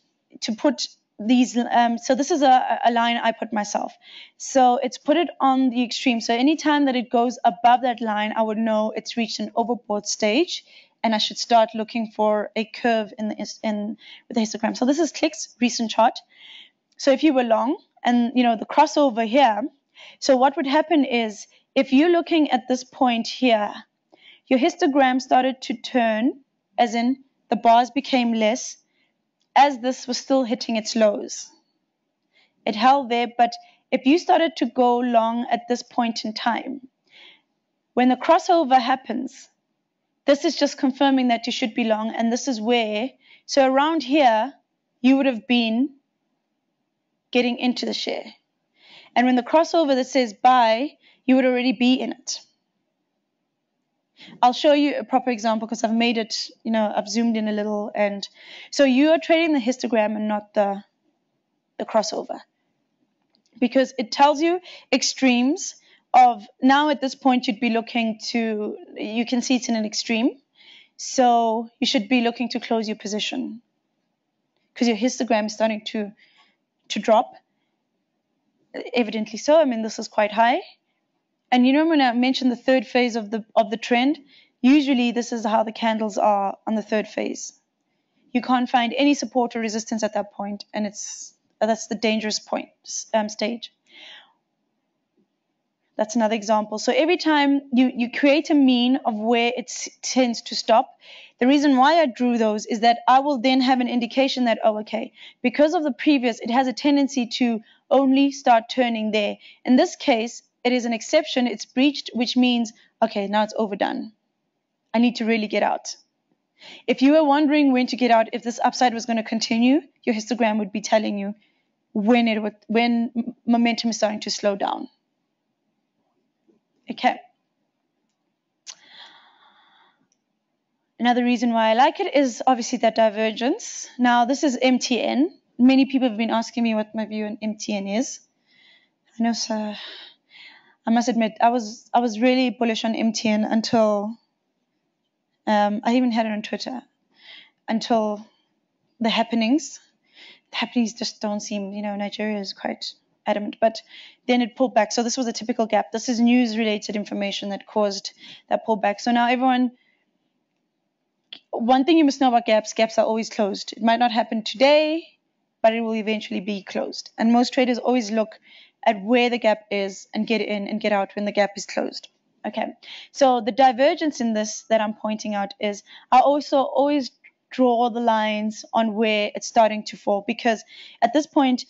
these. So this is a line I put myself. So it's put it on the extreme. So anytime that it goes above that line, I would know it's reached an overbought stage. And I should start looking for a curve with the histogram. So this is Click's recent chart. So if you were long, and you know the crossover here, so what would happen is if you're looking at this point here, your histogram started to turn, as in the bars became less, as this was still hitting its lows. It held there, but if you started to go long at this point in time, when the crossover happens, this is just confirming that you should be long, and this is where, so around here, you would have been getting into the share. And when the crossover that says buy, you would already be in it. I'll show you a proper example because I've made it, you know, I've zoomed in a little. And so you are trading the histogram and not the crossover, because it tells you extremes. Of now at this point you'd be looking to, you can see it's in an extreme, so you should be looking to close your position because your histogram is starting to drop, evidently so. I mean, this is quite high, and you know when I mentioned the third phase of the trend, usually this is how the candles are on the third phase. You can't find any support or resistance at that point, and that's the dangerous point stage. That's another example. So every time you create a mean of where it tends to stop, the reason why I drew those is that I will then have an indication that, oh, okay, because of the previous, it has a tendency to only start turning there. In this case, it is an exception. It's breached, which means, okay, now it's overdone. I need to really get out. If you were wondering when to get out, if this upside was going to continue, your histogram would be telling you when momentum is starting to slow down. Okay. Another reason why I like it is obviously that divergence. Now, this is MTN. Many people have been asking me what my view on MTN is. I know, sir. I must admit, I was really bullish on MTN until I even had it on Twitter. Until the happenings. The happenings just don't seem, you know, Nigeria is quite adamant, but then it pulled back. So this was a typical gap. This is news-related information that caused that pullback. So now everyone, one thing you must know about gaps, gaps are always closed. It might not happen today, but it will eventually be closed. And most traders always look at where the gap is and get in and get out when the gap is closed. Okay, so the divergence in this that I'm pointing out is I also always draw the lines on where it's starting to fall, because at this point,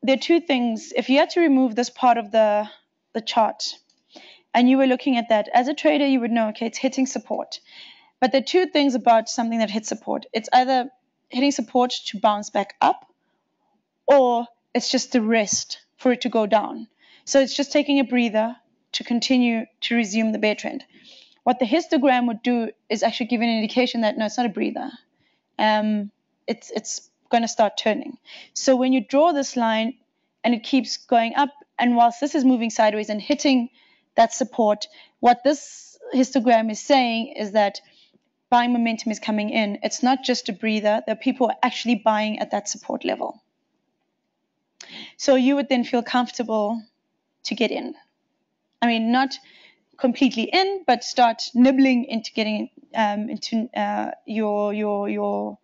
there are two things. If you had to remove this part of the chart and you were looking at that, as a trader, you would know, okay, it's hitting support. But there are two things about something that hits support. It's either hitting support to bounce back up, or it's just the rest for it to go down. So it's just taking a breather to continue to resume the bear trend. What the histogram would do is actually give an indication that, no, it's not a breather. It's going to start turning. So when you draw this line and it keeps going up, and whilst this is moving sideways and hitting that support, what this histogram is saying is that buying momentum is coming in. It's not just a breather, that people are actually buying at that support level. So you would then feel comfortable to get in. I mean, not completely in, but start nibbling into getting into your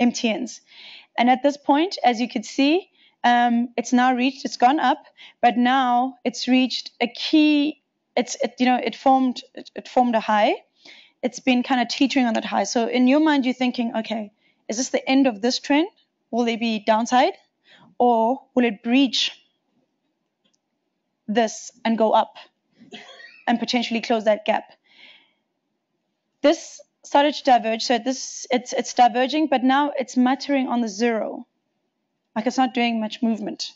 MTNs. And at this point, as you can see, it's now reached, it's gone up, but now it's reached a key, it formed a high. It's been kind of teetering on that high. So in your mind, you're thinking, okay, is this the end of this trend? Will there be downside, or will it breach this and go up and potentially close that gap? This started to diverge. So this, it's diverging, but now it's muttering on the zero. Like it's not doing much movement.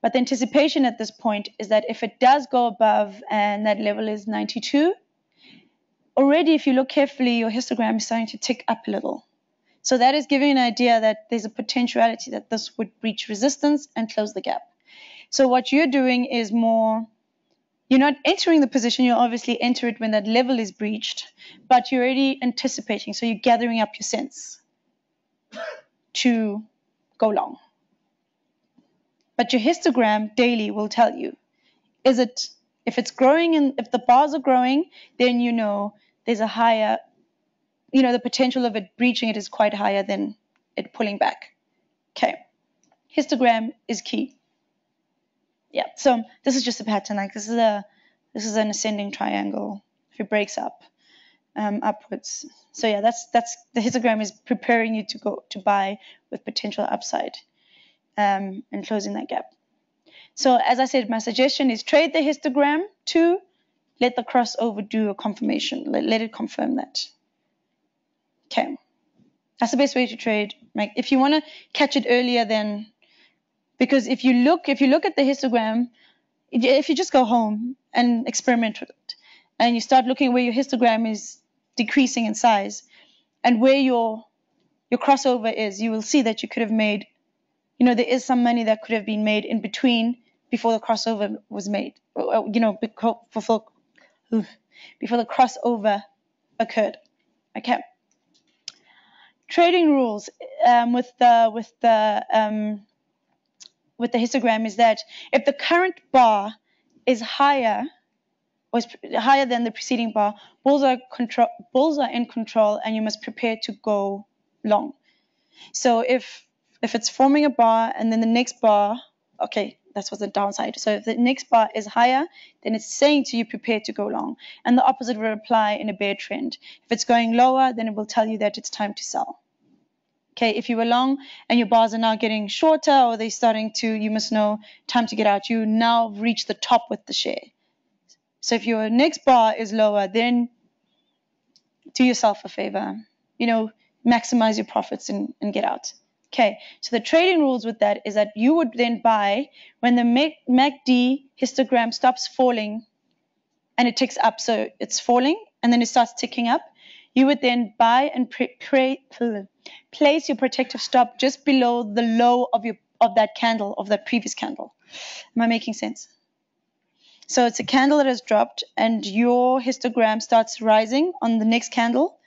But the anticipation at this point is that if it does go above and that level is 92, already if you look carefully, your histogram is starting to tick up a little. So that is giving an idea that there's a potentiality that this would breach resistance and close the gap. So what you're doing is more, you're not entering the position, you'll obviously enter it when that level is breached, but you're already anticipating, so you're gathering up your sense to go long. But your histogram daily will tell you, is it, if it's growing and if the bars are growing, then you know there's a higher, you know, the potential of it breaching it is quite higher than it pulling back. Okay. Histogram is key. Yeah. So this is just a pattern. Like this is a, this is an ascending triangle. If it breaks up, upwards. So yeah, that's the histogram is preparing you to go to buy with potential upside, and closing that gap. So as I said, my suggestion is trade the histogram to let the crossover do a confirmation. Let it confirm that. Okay, that's the best way to trade. Like if you want to catch it earlier, then because if you look at the histogram, if you just go home and experiment with it, and you start looking where your histogram is decreasing in size, and where your crossover is, you will see that you could have made, you know, there is some money that could have been made in between before the crossover was made. You know, before the crossover occurred. Okay. Trading rules with the histogram is that if the current bar is higher or is higher than the preceding bar, bulls are in control, and you must prepare to go long. So if it's forming a bar and then the next bar, okay, that's what's the downside. So if the next bar is higher, then it's saying to you, prepare to go long. And the opposite will apply in a bear trend. If it's going lower, then it will tell you that it's time to sell. Okay, if you were long and your bars are now getting shorter or they're starting to, you must know, time to get out. You now reach the top with the share. So if your next bar is lower, then do yourself a favor. You know, maximize your profits and get out. Okay, so the trading rules with that is that you would then buy when the MACD histogram stops falling and it ticks up, so it's falling and then it starts ticking up. You would then buy and place your protective stop just below the low of that previous candle. Am I making sense? So it's a candle that has dropped and your histogram starts rising on the next candle.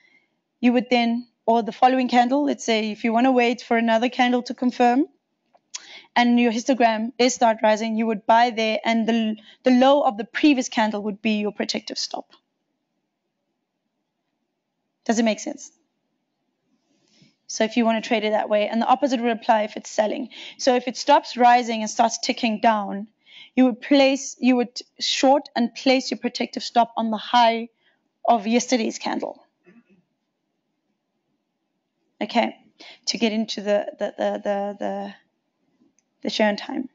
You would then, or the following candle, let's say if you want to wait for another candle to confirm and your histogram is start rising, you would buy there and the low of the previous candle would be your protective stop. Does it make sense? So if you want to trade it that way, and the opposite will apply if it's selling. So if it stops rising and starts ticking down, you would short and place your protective stop on the high of yesterday's candle. Okay, to get into the share on time.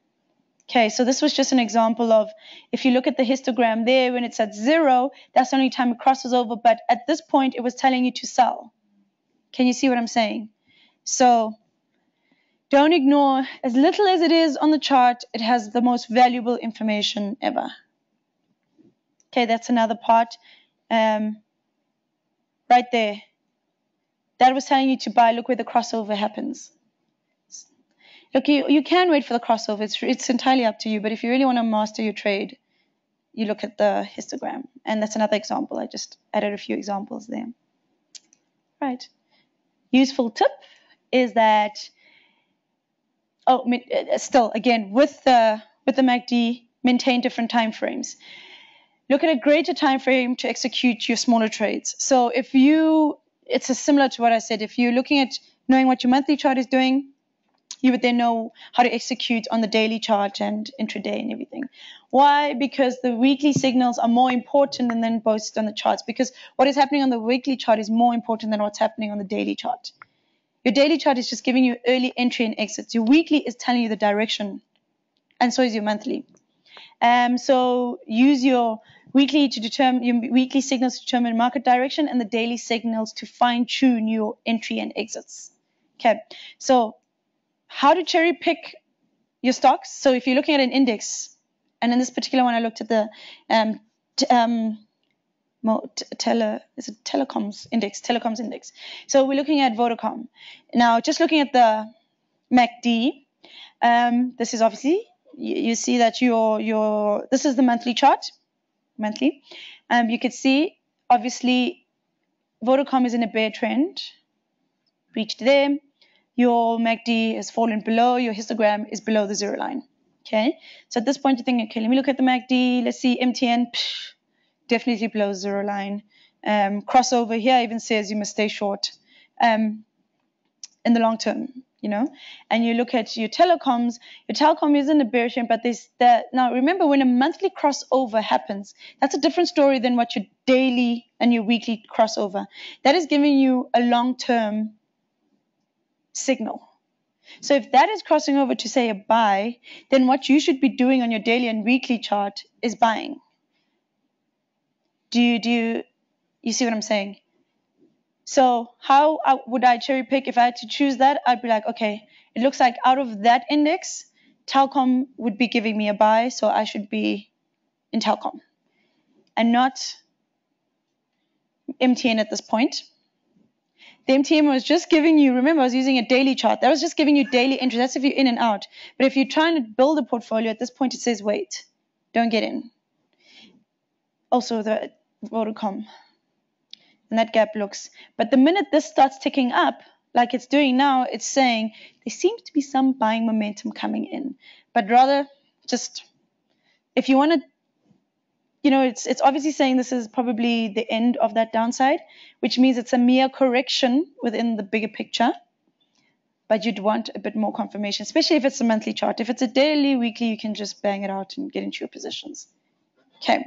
Okay, so this was just an example of, if you look at the histogram there, when it's at zero, that's the only time it crosses over, but at this point, it was telling you to sell. Can you see what I'm saying? So don't ignore, as little as it is on the chart, it has the most valuable information ever. Okay, that's another part. Right there. That was telling you to buy. Look where the crossover happens. Look, you can wait for the crossover. It's entirely up to you. But if you really want to master your trade, you look at the histogram. And that's another example. I just added a few examples there. Right. Useful tip is that, still, again, with the MACD, maintain different time frames. Look at a greater time frame to execute your smaller trades. So if you... It's similar to what I said. If you're looking at knowing what your monthly chart is doing, you would then know how to execute on the daily chart and intraday and everything. Why? Because the weekly signals are more important than both on the charts, because what is happening on the weekly chart is more important than what's happening on the daily chart. Your daily chart is just giving you early entry and exits. Your weekly is telling you the direction, and so is your monthly. So use your weekly to determine your weekly signals to determine market direction, and the daily signals to fine-tune your entry and exits. Okay, so how to cherry pick your stocks? So if you're looking at an index, and in this particular one, I looked at the telecoms index. So we're looking at Vodacom. Now, just looking at the MACD, this is obviously you see that your this is the monthly chart, you could see obviously Vodacom is in a bear trend, reached there. Your MACD has fallen below, your histogram is below the zero line. Okay, so at this point you're thinking, okay, let me look at the MACD, let's see MTN, definitely below zero line. Crossover here even says you must stay short in the long term, you know. And you look at your telecoms, your telecom isn't a bear trend, but there's that. Now remember, when a monthly crossover happens, that's a different story than what your daily and your weekly crossover. That is giving you a long-term signal. So if that is crossing over to say a buy, then what you should be doing on your daily and weekly chart is buying. Do you see what I'm saying? So how would I cherry pick? If I had to choose that, I'd be like, okay, it looks like out of that index, Telkom would be giving me a buy, so I should be in Telkom and not MTN at this point. The MTN was just giving you, remember I was using a daily chart, that was just giving you daily interest, that's if you're in and out. But if you're trying to build a portfolio at this point, it says, wait, don't get in. Also the Vodacom. And that gap looks, but the minute this starts ticking up, like it's doing now, it's saying there seems to be some buying momentum coming in. But rather, just if you want to, you know, it's obviously saying this is probably the end of that downside, which means it's a mere correction within the bigger picture. But you'd want a bit more confirmation, especially if it's a monthly chart. If it's a daily, weekly, you can just bang it out and get into your positions. Okay.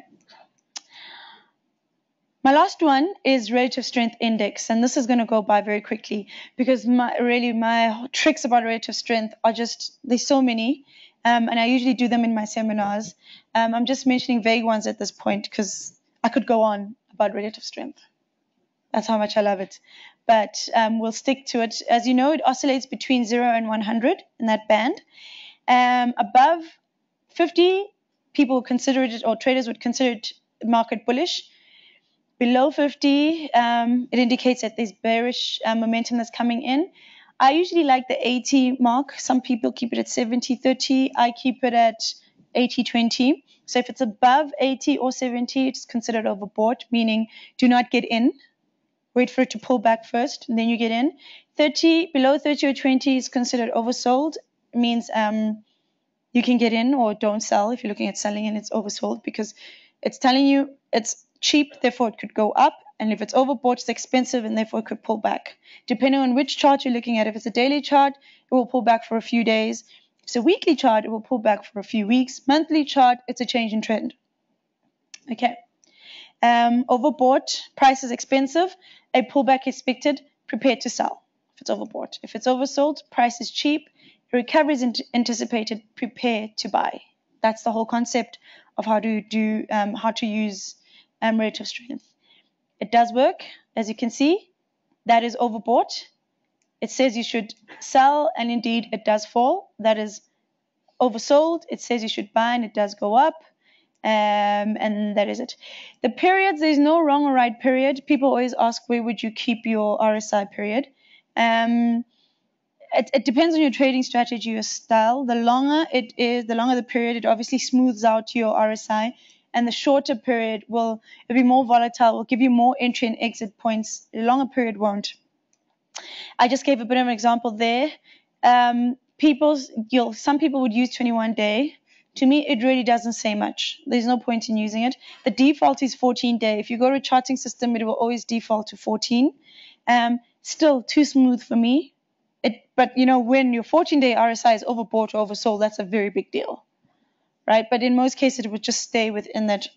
My last one is relative strength index, and this is going to go by very quickly because my tricks about relative strength are just, there's so many, and I usually do them in my seminars. I'm just mentioning vague ones at this point because I could go on about relative strength. That's how much I love it. But we'll stick to it. As you know, it oscillates between 0 and 100 in that band. Above 50, people consider it, or traders would consider it, market bullish. Below 50, it indicates that there's bearish momentum that's coming in. I usually like the 80 mark. Some people keep it at 70-30. I keep it at 80-20. So if it's above 80 or 70, it's considered overbought, meaning do not get in. Wait for it to pull back first, and then you get in. 30, below 30 or 20 is considered oversold. It means you can get in or don't sell. If you're looking at selling and it's oversold, because it's telling you it's cheap, therefore it could go up, and if it's overbought, it's expensive, and therefore it could pull back. Depending on which chart you're looking at, if it's a daily chart, it will pull back for a few days. If it's a weekly chart, it will pull back for a few weeks. Monthly chart, it's a change in trend. Okay. Overbought, price is expensive, a pullback expected, prepared to sell if it's overbought. If it's oversold, price is cheap, recovery is anticipated, prepare to buy. That's the whole concept of how to do, how to use relative strength. It does work, as you can see. That is overbought. It says you should sell, and indeed it does fall. That is oversold. It says you should buy, and it does go up. And that is it. The periods, there's no wrong or right period. People always ask, where would you keep your RSI period? It depends on your trading strategy, your style. The longer it is, the longer the period, it obviously smooths out your RSI. And the shorter period will be more volatile, will give you more entry and exit points. The longer period won't. I just gave a bit of an example there. Some people would use 21 day. To me, it really doesn't say much. There's no point in using it. The default is 14 day. If you go to a charting system, it will always default to 14. Still too smooth for me. But you know, when your 14 day RSI is overbought or oversold, that's a very big deal. Right, but in most cases, it would just stay within that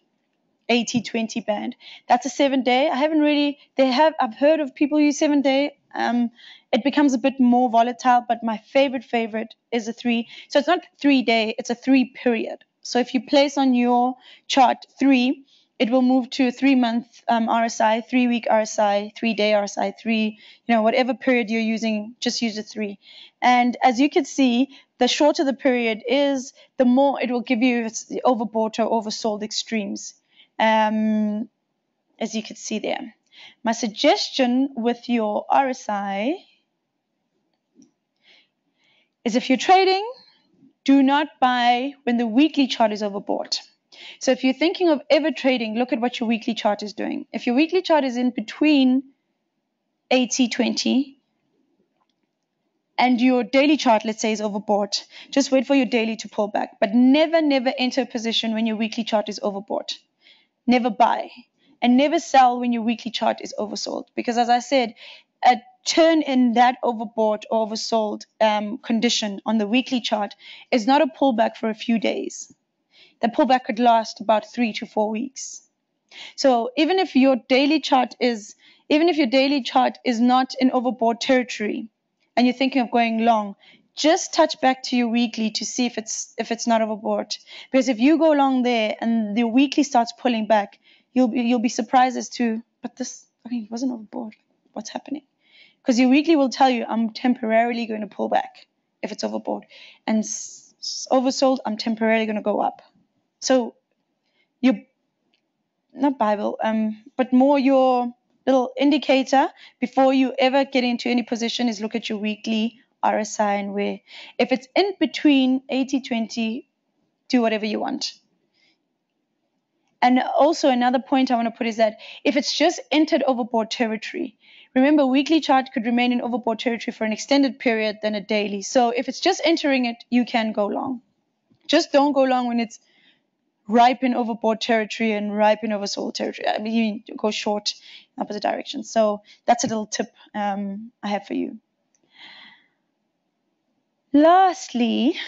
80-20 band. That's a 7-day. I haven't really, I've heard of people use 7-day. It becomes a bit more volatile, but my favorite is a 3. So it's not 3-day, it's a 3 period. So if you place on your chart 3, it will move to 3-month RSI, 3-week RSI, 3-day RSI, whatever period you're using, just use a 3. And as you can see, the shorter the period is, the more it will give you the overbought or oversold extremes, as you can see there. My suggestion with your RSI is if you're trading, do not buy when the weekly chart is overbought. So if you're thinking of ever trading, look at what your weekly chart is doing. If your weekly chart is in between 80-20 and your daily chart, let's say, is overbought, just wait for your daily to pull back. But never, never enter a position when your weekly chart is overbought. Never buy. And never sell when your weekly chart is oversold. Because as I said, a turn in that overbought or oversold condition on the weekly chart is not a pullback for a few days. The pullback could last about 3 to 4 weeks. So even if your daily chart is not in overbought territory and you're thinking of going long, just touch back to your weekly to see if it's not overbought. Because if you go long there and the weekly starts pulling back, you'll be surprised as to, but this, okay, it wasn't overbought. What's happening? Because your weekly will tell you, I'm temporarily going to pull back if it's overbought, and oversold, I'm temporarily going to go up. So your, not Bible, but more your little indicator before you ever get into any position is look at your weekly RSI and where. If it's in between 80-20, do whatever you want. And also another point I want to put is that if it's just entered overbought territory, remember, weekly chart could remain in overbought territory for an extended period than a daily. So if it's just entering it, you can go long. Just don't go long when it's ripe in overbought territory and ripe in oversold territory. I mean, you go short in opposite direction. So that's a little tip I have for you. Lastly,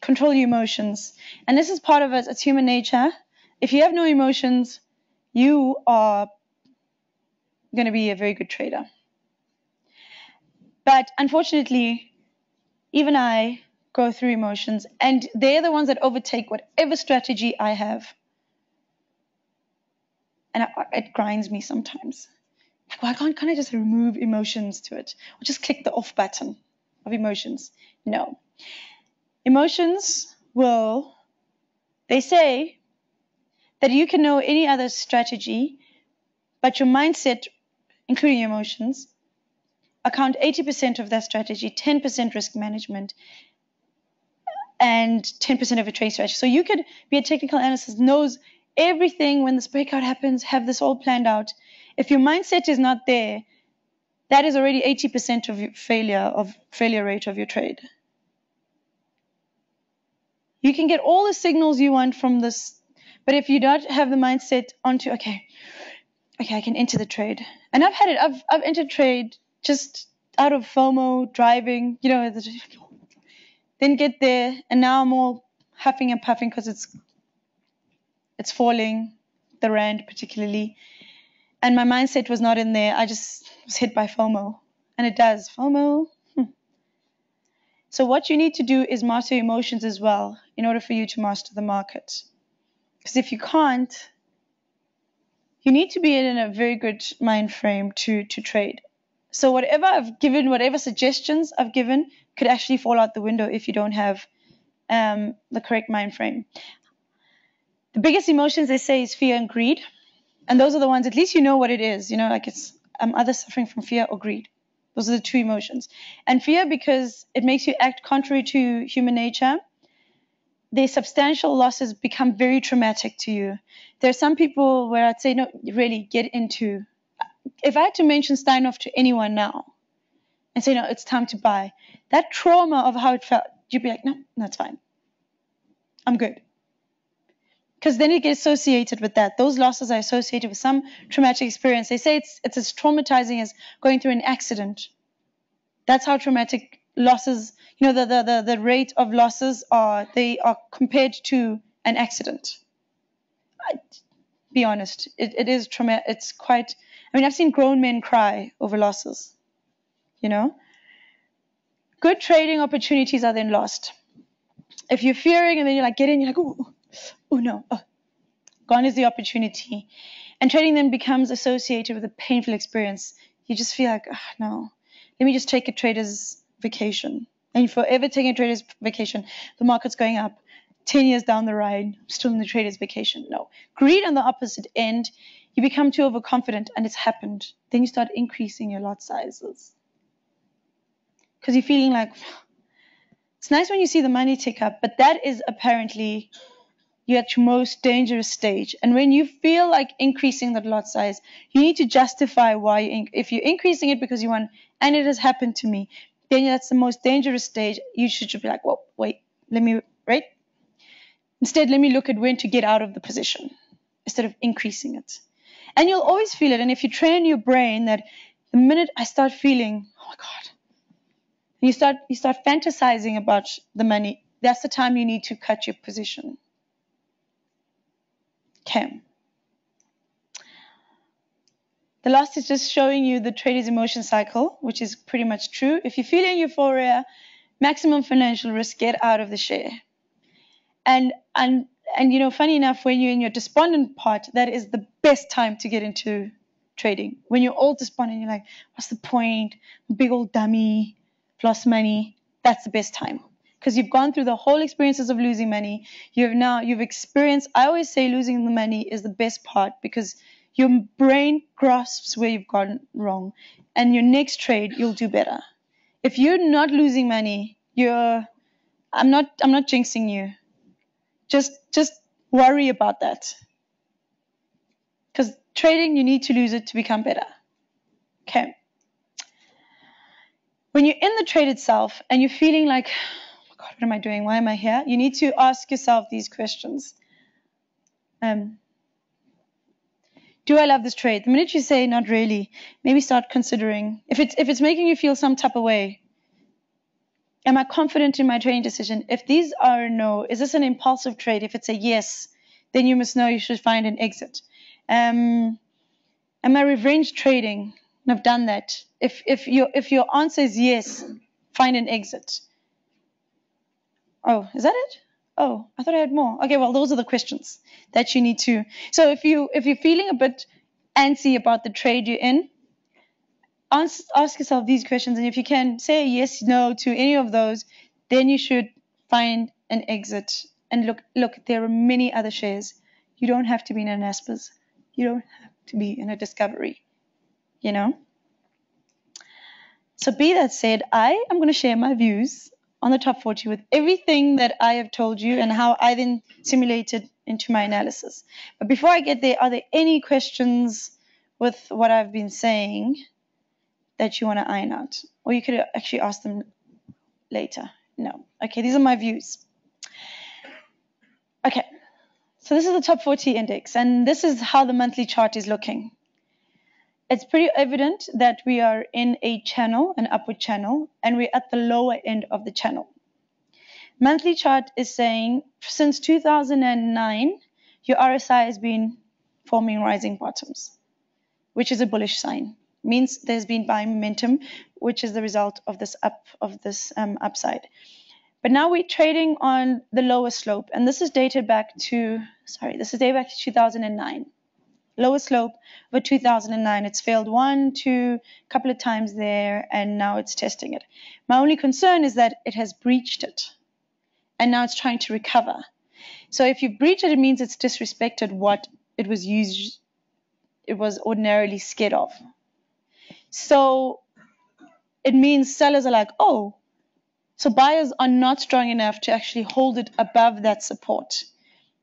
control your emotions. And this is part of it. It's human nature. If you have no emotions, you are going to be a very good trader. But unfortunately, even I go through emotions, and they're the ones that overtake whatever strategy I have. And it grinds me sometimes. Like, why can't I just remove emotions to it? Or just click the off button of emotions? No. Emotions will, they say that you can know any other strategy, but your mindset, including your emotions, account 80% of that strategy, 10% risk management, and 10% of your trade strategy. So you could be a technical analyst who knows everything. When this breakout happens, have this all planned out. If your mindset is not there, that is already 80% of your failure rate of your trade. You can get all the signals you want from this, but if you don't have the mindset onto, okay, I can enter the trade. And I've had it. I've entered trade just out of FOMO, driving, then get there, and now I'm all huffing and puffing because it's falling, the rand particularly. And my mindset was not in there. I just was hit by FOMO. And it does. FOMO. So what you need to do is master your emotions as well in order for you to master the market. Because if you can't, you need to be in a very good mind frame to trade. So whatever suggestions I've given could actually fall out the window if you don't have the correct mind frame. The biggest emotions, they say, is fear and greed. And those are the ones, at least you know what it is. I'm either suffering from fear or greed. Those are the two emotions. And fear, because it makes you act contrary to human nature. Their substantial losses become very traumatic to you. There are some people where I'd say, no, really get into. If I had to mention Steinhoff to anyone now and say, no, it's time to buy, that trauma of how it felt, you'd be like, no, that's fine. I'm good. Because then it gets associated with that. Those losses are associated with some traumatic experience. They say it's as traumatizing as going through an accident. That's how traumatic losses, the rate of losses are compared to an accident. Be honest, it is traumatic. It's quite, I've seen grown men cry over losses, Good trading opportunities are then lost. if you're fearing and then you're like, get in, you're like, oh no, oh, gone is the opportunity. And trading then becomes associated with a painful experience. You just feel like, oh, no, let me just take a trader's vacation. And you're forever taking a trader's vacation. The market's going up. 10 years down the ride, still in the trader's vacation. No. Greed on the opposite end, you become too overconfident and it's happened. Then you start increasing your lot sizes. Because you're feeling like, it's nice when you see the money tick up, but that is apparently you're at your most dangerous stage. And when you feel like increasing that lot size, you need to justify why if you're increasing it because you want, and it has happened to me, then that's the most dangerous stage. You should be like, well, wait, let me, right? Instead, let me look at when to get out of the position instead of increasing it. And you'll always feel it. And if you train your brain that the minute I start feeling, oh my God, and you start fantasizing about the money, that's the time you need to cut your position. Okay. The last is just showing you the trader's emotion cycle, which is pretty much true. If you're feeling euphoria, maximum financial risk, get out of the share. And you know, funny enough, when you're in your despondent part, that is the best time to get into trading. When you're all despondent, you're like, what's the point? Big old dummy, lost money. That's the best time. Because you've gone through the whole experiences of losing money. You've experienced, I always say losing the money is the best part because your brain grasps where you've gone wrong. And your next trade, you'll do better. If you're not losing money, I'm not jinxing you. Just worry about that. Because trading, you need to lose it to become better. Okay. When you're in the trade itself and you're feeling like, oh my God, what am I doing? Why am I here? You need to ask yourself these questions. Do I love this trade? The minute you say not really, maybe start considering if it's making you feel some type of way. Am I confident in my trading decision? If these are a no, is this an impulsive trade? If it's a yes, then you must know you should find an exit. Am I revenge trading? And I've done that. If your answer is yes, find an exit. Oh, is that it? Oh, I thought I had more. Okay, well, those are the questions that you need to. So if you're feeling a bit antsy about the trade you're in, ask yourself these questions, and if you can say yes, no to any of those, then you should find an exit. And look, there are many other shares. You don't have to be in a Naspers. You don't have to be in a Discovery, you know? So be that said, I am going to share my views on the top 40 with everything that I have told you and how I then simulated into my analysis. But before I get there, are there any questions with what I've been saying that you want to iron out? Or you could actually ask them later. No. Okay, these are my views. Okay, so this is the top 40 index, and this is how the monthly chart is looking. It's pretty evident that we are in a channel, an upward channel, and we're at the lower end of the channel. Monthly chart is saying since 2009, your RSI has been forming rising bottoms, which is a bullish sign. Means there's been buying momentum, which is the result of this upside. But now we're trading on the lower slope, and this is dated back to, sorry, this is dated back to 2009. Lower slope for 2009. It's failed one, two, a couple of times there, and now it's testing it. My only concern is that it has breached it, and now it's trying to recover. So if you've breached it, it means it's disrespected what it was used, it was ordinarily scared of. So it means sellers are like, oh, so buyers are not strong enough to actually hold it above that support.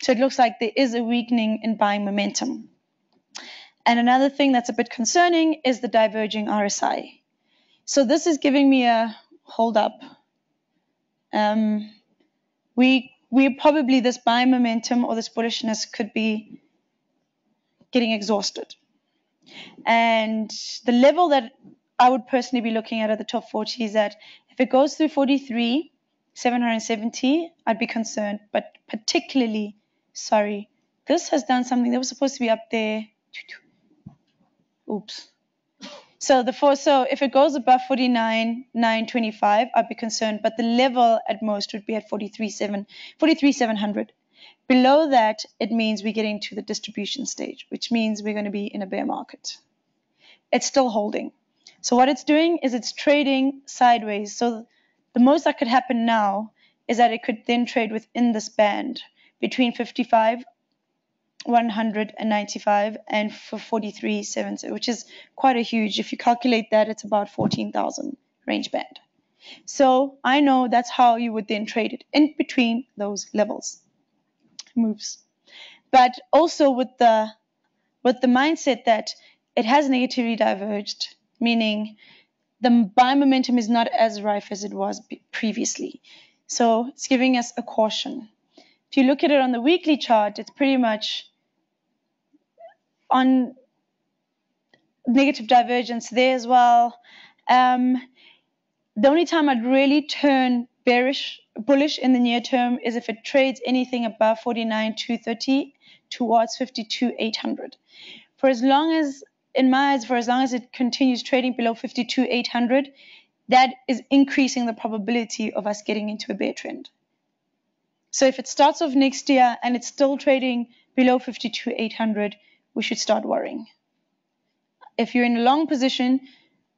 So it looks like there is a weakening in buying momentum. And another thing that's a bit concerning is the diverging RSI. So this is giving me a hold up. We probably, this buying momentum or this bullishness could be getting exhausted. And the level that I would personally be looking at the top 40 is that if it goes through 43,770, I'd be concerned. But particularly, sorry, this has done something that was supposed to be up there. Oops. So if it goes above 49,925, I'd be concerned, but the level at most would be at 43,700. Below that, it means we're getting to the distribution stage, which means we're going to be in a bear market. It's still holding. So what it's doing is it's trading sideways. So the most that could happen now is that it could then trade within this band between 55,195 and 43,700, which is quite a huge, if you calculate that, it's about 14,000 range band. So I know that's how you would then trade it in between those levels moves. But also with the mindset that it has negatively diverged, meaning the buy momentum is not as rife as it was previously. So it's giving us a caution. If you look at it on the weekly chart, it's pretty much on negative divergence there as well. The only time I'd really turn bullish in the near term is if it trades anything above 49,230 towards 52,800. For as long as, in my eyes, for as long as it continues trading below 52,800, that is increasing the probability of us getting into a bear trend. So if it starts off next year and it's still trading below 52,800, we should start worrying. If you're in a long position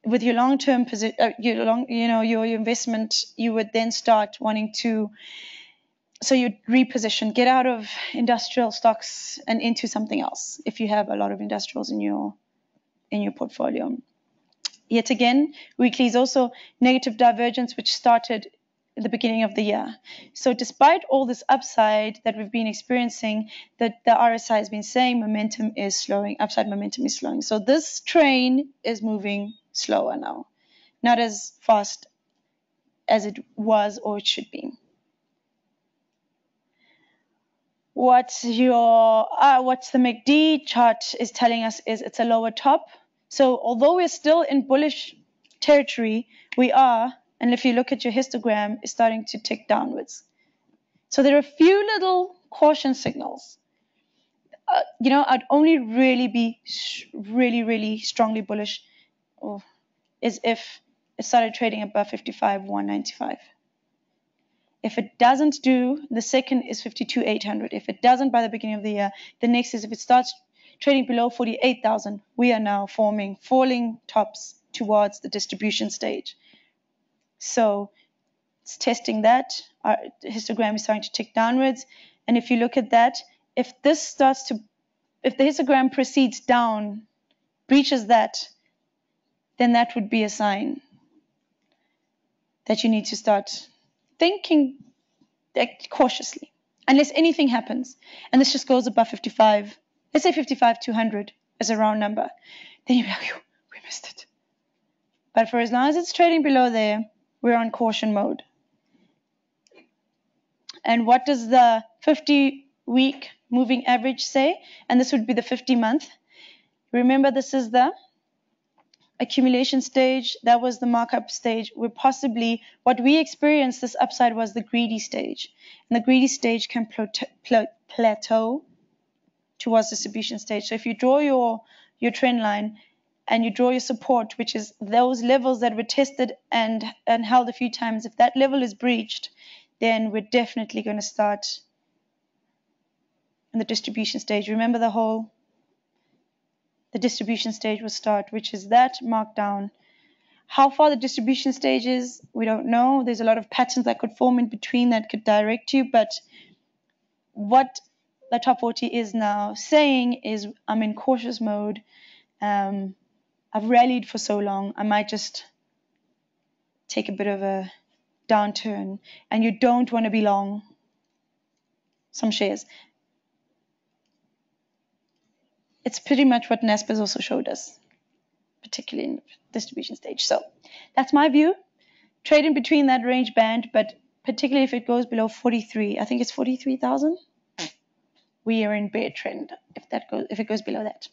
with your long-term position, your investment, you would then start wanting to. So you'd reposition, get out of industrial stocks and into something else if you have a lot of industrials in your portfolio. Yet again, weekly is also negative divergence, which started at the beginning of the year. So despite all this upside that we've been experiencing, that the RSI has been saying momentum is slowing, upside momentum is slowing. So this train is moving slower now, not as fast as it was or it should be. What's the MACD chart is telling us is it's a lower top. So although we're still in bullish territory, we are, and if you look at your histogram, it's starting to tick downwards. So there are a few little caution signals. I'd only really be really strongly bullish is if it started trading above 55,195. If it doesn't do, the second is 52,800. If it doesn't by the beginning of the year, the next is if it starts trading below 48,000, we are now forming falling tops towards the distribution stage. So it's testing that. Our histogram is starting to tick downwards. And if you look at that, if the histogram proceeds down, breaches that, then that would be a sign that you need to start thinking cautiously, unless anything happens. And this just goes above 55. Let's say 55,200 is a round number. Then you'll be like, we missed it. But for as long as it's trading below there, we're on caution mode. And what does the 50-week moving average say? And this would be the 50-month. Remember, this is the accumulation stage. That was the markup stage, where possibly what we experienced this upside was the greedy stage, and the greedy stage can plateau towards distribution stage. So if you draw your trend line and you draw your support, which is those levels that were tested and held a few times, if that level is breached, then we're definitely going to start in the distribution stage. Remember, the distribution stage will start, which is that markdown. How far the distribution stage is, we don't know. There's a lot of patterns that could form in between that could direct you, but what the top 40 is now saying is I'm in cautious mode. I've rallied for so long. I might just take a bit of a downturn, and you don't want to be long some shares. It's pretty much what Naspers also showed us, particularly in the distribution stage. So that's my view. Trade in between that range band, but particularly if it goes below 43, I think it's 43,000, we are in bear trend if it goes below that.